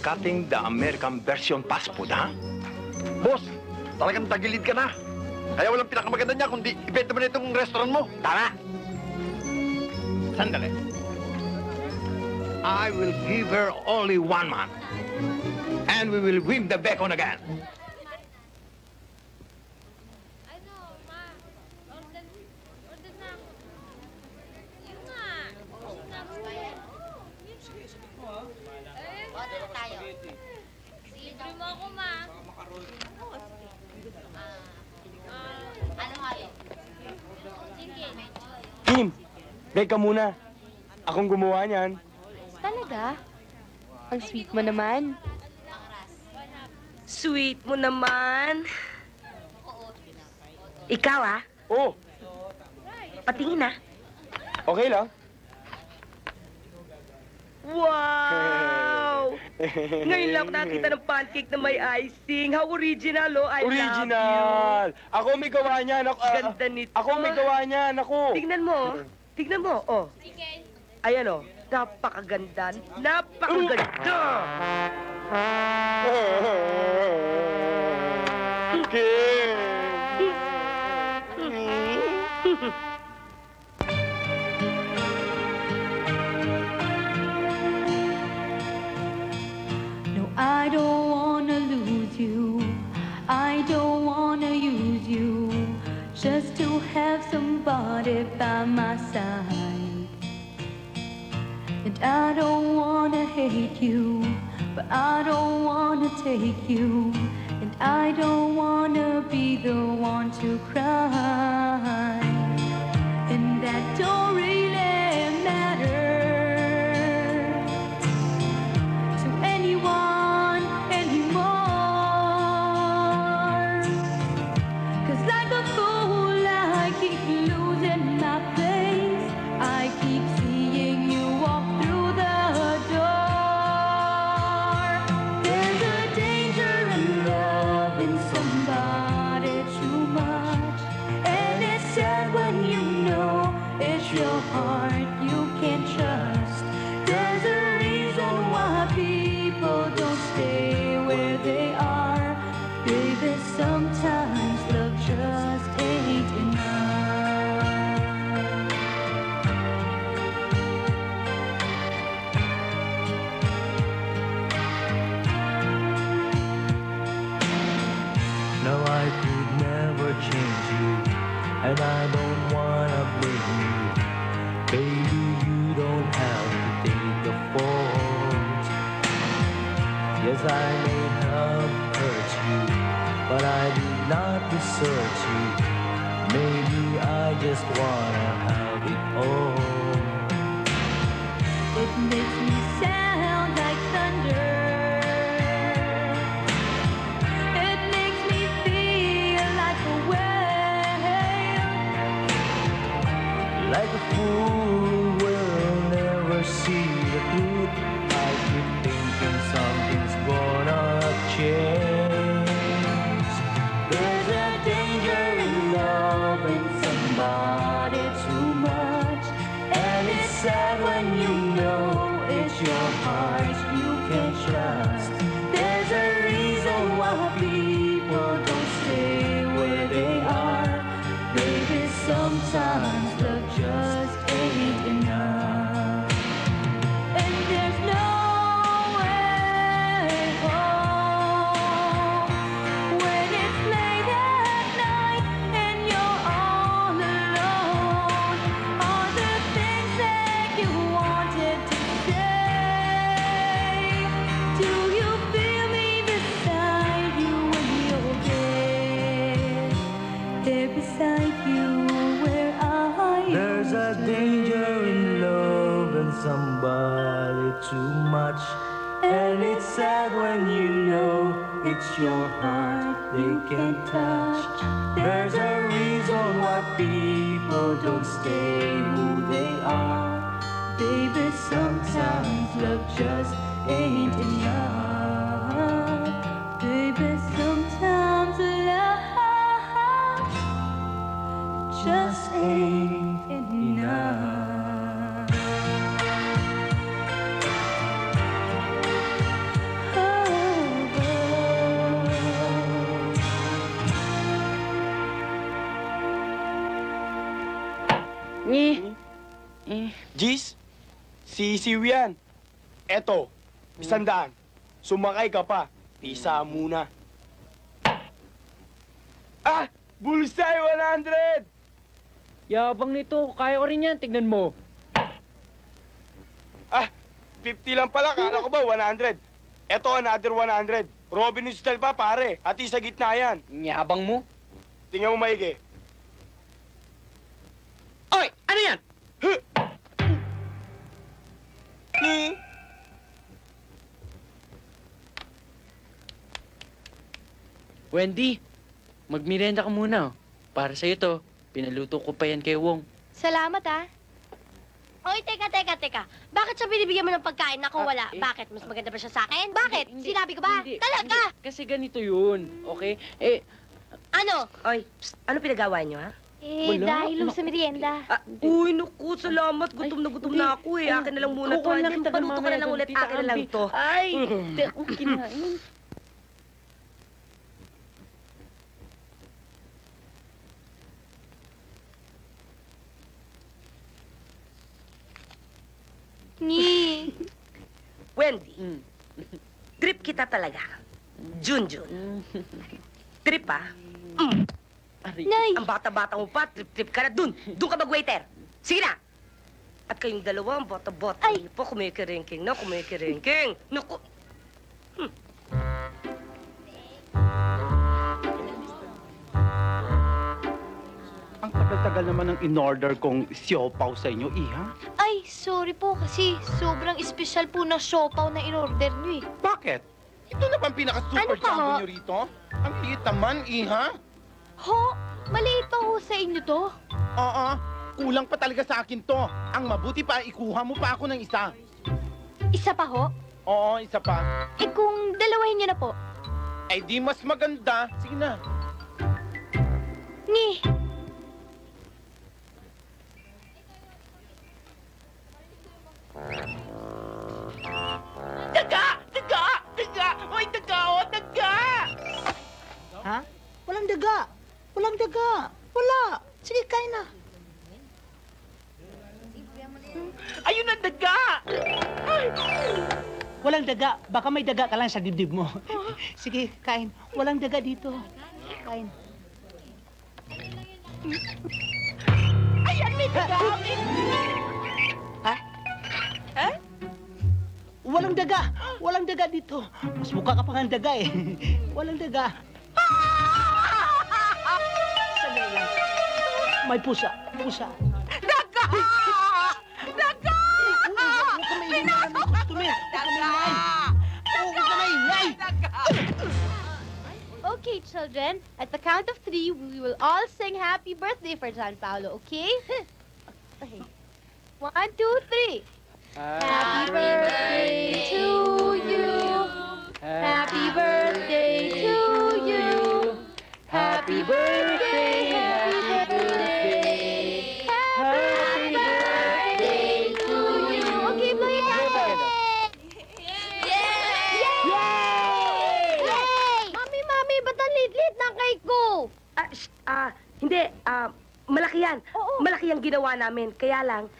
Cutting the American version passport, ha? Boss, talagang tagilid ka na. Kaya walang pinakamaganda niya kundi ibenta mo na itong restaurant mo. Tama! Sandali. I will give her only one month. And we will win the bacon again. Order mo ako, ma. Ano nga yun? Kim, beg ka muna. Akong gumawa niyan. Talaga? Ang sweet mo naman. Sweet mo naman. Ikaw, ah? Oo. Patingin, ah. Okay lang. Wow! Ngayon lang ako nakakita ng pancake na may icing. How original, oh. I original. Love you. Ako may gawa niyan. Ako, uh, ganda nito. Ako may gawa niyan. Ako. Tignan mo. Tignan mo, oh. Ayan, oh. Napakaganda. Napakaganda! Okay. No, I don't wanna lose you. I don't wanna use you. Just to have somebody by my side. And I don't wanna hate you, but I don't wanna take you. And I don't wanna be the one to cry. And that don't really matter to anyone anymore. Cause like a fool, I keep losing my place. I keep seeing you walk through the door. There's a danger in loving somebody too much. And it's sad when you know it's your heart you can't trust. There's a reason why people don't stay where they are. Baby, sometimes love just ain't enough. No, I could never change you, and I don't wanna blame you. Baby, you don't have to take the fault. Yes, I may have hurt you, but I did not desert you. Maybe I just wanna have it all. It makes me sound like thunder. It makes me feel like a whale. Like a fool will never see the truth. I keep thinking something's gonna change. There's a danger in loving somebody too much. And it's sad when you know it's your heart you can't trust. There's a reason why people don't stay where they are. Baby, sometimes love just ain't enough. And there's no way home when it's late at night and you're all alone. All the things that you wanted to say. Do you feel me beside you when you're dead? There beside you where I am. There's a danger in loving somebody too much. And it's sad when you know it's your heart they can't touch. There's a reason why people don't stay who they are. Baby, sometimes love just ain't enough. Baby, sometimes love just ain't enough. Ni. Eh. Jeez, sisiw yan. Eto, isang daan. Sumakay ka pa. Pisa muna. Ah! Bullseye one hundred! Yabang nito. Kaya ko rin yan. Tignan mo. Ah! fifty lang pala. Kala ko ba one hundred? Eto, another one hundred. Robin style pa, pare. Ati sa gitna yan. Nyabang mo? Tingnan mo maigi. Oy! Ano yan? Huh? Hmm. Wendy, magmirenda ka muna. Oh. Para sa'yo to. Pinaluto ko pa yan kay Wong. Salamat, ah. Oy, teka, teka, teka. Bakit siya binibigyan mo ng pagkain na kung wala? Ah, eh, Bakit? Mas maganda ba siya sa akin? Bakit? Hindi, Sinabi ko ba? Hindi, Talaga! Hindi. Kasi ganito yun, okay? Eh... Ano? Oy, psst, ano pinagawa niyo, ha? Eh, wala, dahil lang sa merienda. Ah, uy, naku, salamat. Gutom ay, na gutom hindi. na ako, eh. Akin na lang muna to. Paluto ka na lang ulit. Akin na lang to. Ay! Hindi akong kinain. Ni. Wendy, mm. trip kita talaga. Junjun. Trip, ah. Mm. Nay! Ang bata-bata mo pa, trip-trip ka na dun. Dun ka mag-waiter. Sige na! At kayong dalawa, ang bata-bata. Ay! Ay po, kumikirinking na, kumikirinking. Naku! Hmm. Ang tagal-tagal naman ang in-order kong siopaw sa inyo, Iha. Ay, sorry po kasi sobrang espesyal po ng siopaw na in-order nyo eh. Bakit? Ito na bang pinaka-super ano jumbo nyo rito? Ang liit naman, Iha. Ho, maliit pa ho sa inyo to. Oo, kulang pa talaga sa akin to. Ang mabuti pa, ikuha mo pa ako ng isa. Isa pa ho? Oo, isa pa. Eh kung dalawahin nyo na po? Ay di mas maganda. Sige na. Ni. Daga! Daga! Daga! Hoy, daga! O, daga! Ha? Walang daga! Walang daga! Wala! Sige, kain na! Ayun ang daga! Ay. Walang daga. Baka may daga ka lang sa dibdib mo. Sige, kain. Walang daga dito. Kain. Ayan, may daga! Ha? Ha? Walang daga! Walang daga dito. Mas mukha ka pang daga eh. Walang daga. May pusa. Pusa. Daga! Daga! Pinasok! Daga! Okay, children. At the count of three, we will all sing happy birthday for John Paolo, okay? Okay. One, two, three. Happy birthday to you. Happy birthday to you. Happy birthday, happy birthday. Happy birthday to you. Okay, play it out. Yay! Yay! Mami, mami, ba't ang lit-lit ng cake ko? Ah, hindi. Ah, malaki yan. Malaki ang ginawa namin. Kaya lang,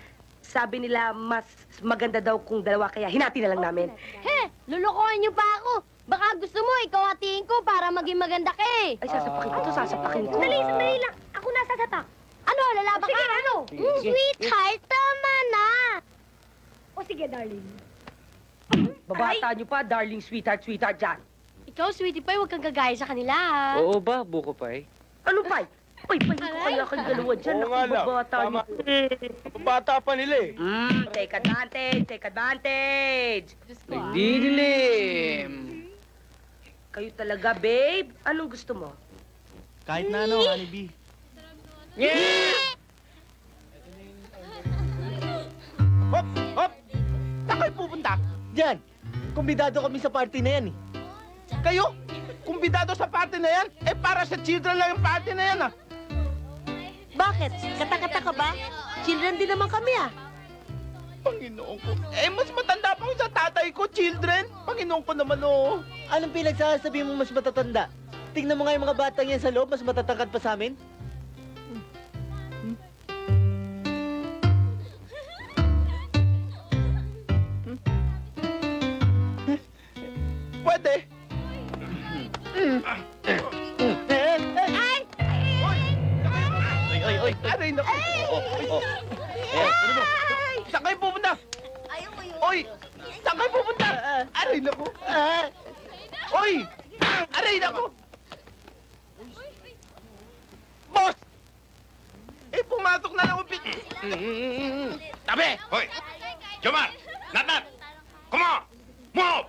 sabi nila, mas maganda daw kung dalawa, kaya hinati na lang namin. He, lulukohan niyo pa ako. Baka gusto mo, ikaw hatiin ko para maging maganda ka eh. Ay, sasapakin ko to, sasapakin ko. Dali, sandali lang. Ako nasa tatak. Ano, lalaba ka? Ano? Sweetheart, tama na. O sige, darling. Babata niyo pa, darling, sweetheart, sweetheart, dyan. Ikaw, sweetie pie, huwag kang gagaya sa kanila, ha? Oo ba, buko pie? Ano, pie? Ay, payo ko kaya kang dalawa dyan. Oo nga lang, tama. Babata pa nila eh. Mm, take advantage, take advantage. Nagdidilim. Kayo talaga, babe. Anong gusto mo? Kahit na ano, honeybee. Yeah! Hop, hop! Saan kayo pupunta? Diyan. Kumbidado kami sa party na yan eh. Kayo? Kumbidado sa party na yan? Eh, para sa children lang yung party na yan ah. Bakit? Kata-kata ka ba? Children din naman kami, ah. Panginoon ko. Eh, mas matanda pa ko sa tatay ko, children. Panginoon ko naman, oo. Anong pinagsasabi mo mas matatanda? Tingnan mo nga yung mga batang yan sa loob, mas matatangkad pa sa amin. Hmm. Hmm. Hmm. Pwede. Hmm. Aray, naku! Saan kayo pupunta? Oy! Saan kayo pupunta? Aray na po! Uy! Aray na po! Boss! Eh, pumatok na lang ang pit! Tabi! Hoy! Jomar! Nat-nat! Come on! Move!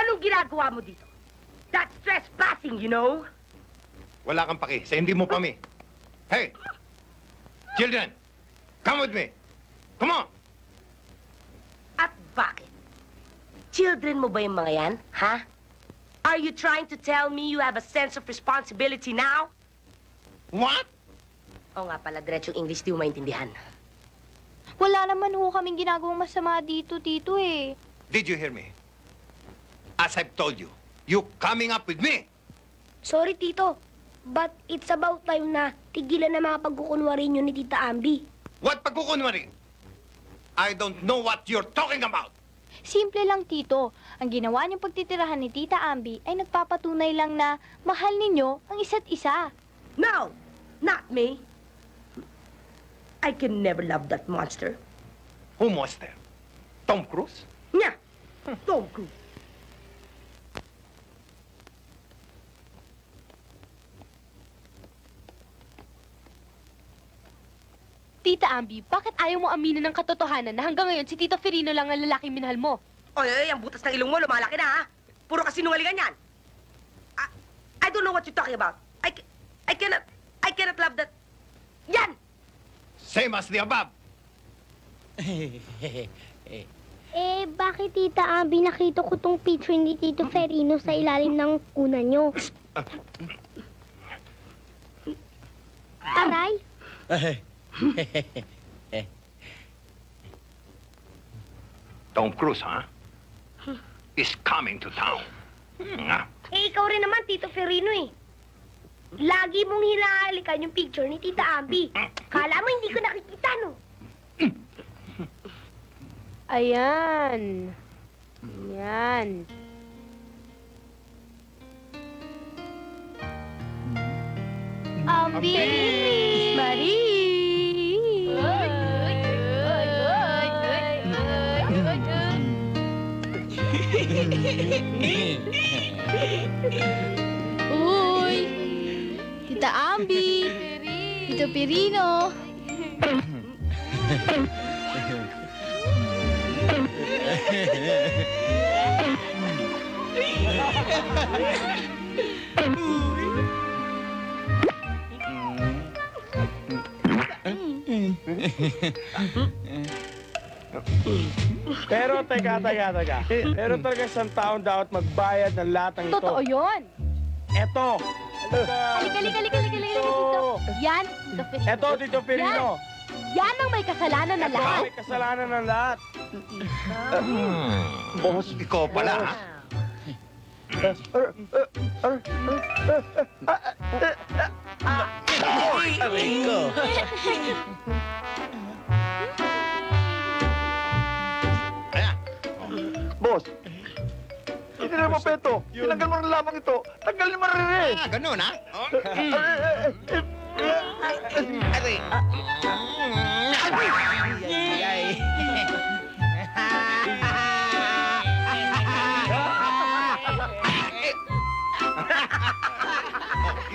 Anong ginagawa mo dito? That's trespassing, you know? Wala kang paki sa hindi mo pami. Hey! Children! Come with me! Come on! At bakit? Children mo ba yung mga yan, ha? Are you trying to tell me you have a sense of responsibility now? What? O nga pala, diretsyong English, di mo maintindihan. Wala naman ho kaming ginagawang masama dito, Tito eh. Did you hear me? As I've told you, you coming up with me. Sorry, Tito. But it's about time na tigilan na mga pagkukunwari niyo ni Tita Ambi. What pagkukunwari? I don't know what you're talking about. Simple lang, Tito. Ang ginawa niyong pagtitirahan ni Tita Ambi ay nagpapatunay lang na mahal ninyo ang isa't isa. No! Not me! I can never love that monster. Who monster? Tom Cruise? Yeah, Tom Cruise. Tita Ambi, bakit ayaw mo aminin ng katotohanan na hanggang ngayon si Tito Ferino lang ang lalaking minahal mo? Oy, oy, ang butas ng ilong mo, lumalaki na, ha? Puro kasinungalingan yan. I, I don't know what you're talking about. I, I cannot, I cannot love that. Yan! Same as the above. Eh, bakit Tita Ambi, nakita ko tong picture ni Tito Ferino sa ilalim ng kuna nyo? Aray? Aray? Tom Cruise, huh? Is coming to town. Eh, ikaw rin naman, Tito Ferino, eh. Lagi mong hinahalikan yung picture ni Tita Ambi. Kala mo hindi ko nakikita, no? Ayan. Ayan. Ambi! Marie! Uy! Tita Ambi! Tito Ferino! Pero teka, teka, teka. Pero talaga isang taon dapat magbayad ng lahat ng ito. Totoo yun. Ito. Halika, halika, halika, halika, dito. Yan, Tito Ferino. Ito, Tito Ferino. Yan. Yan ang may kasalanan na lahat. Ito, may kasalanan na lahat. Boss, ikaw pala. Iko. Boss, hindi na mo pa ito. Tinanggal mo rin lamang ito. Tanggal ni Marire. Ah, ganun, ha? Aray.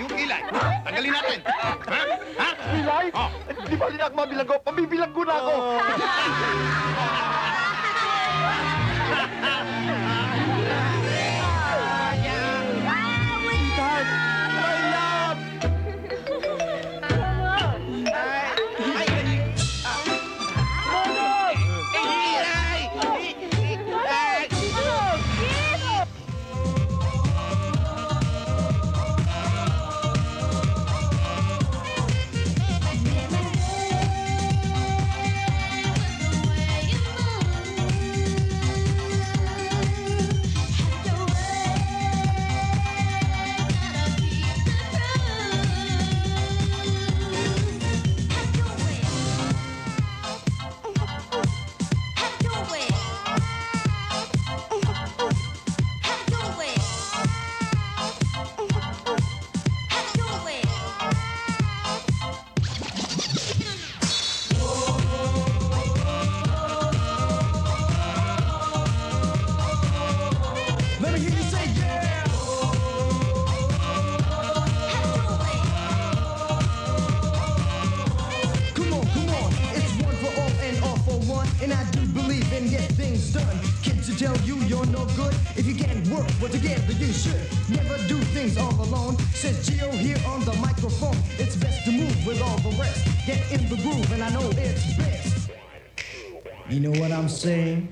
Yung ilay, tanggalin natin. Ha? Ha? Ilay? Di ba hindi na ako mabilang ko? Pamibilang ko na ako. Get world, but together you should never do things all alone. Says Gio here on the microphone. It's best to move with all the rest. Get in the groove and I know it's best. You know what I'm saying?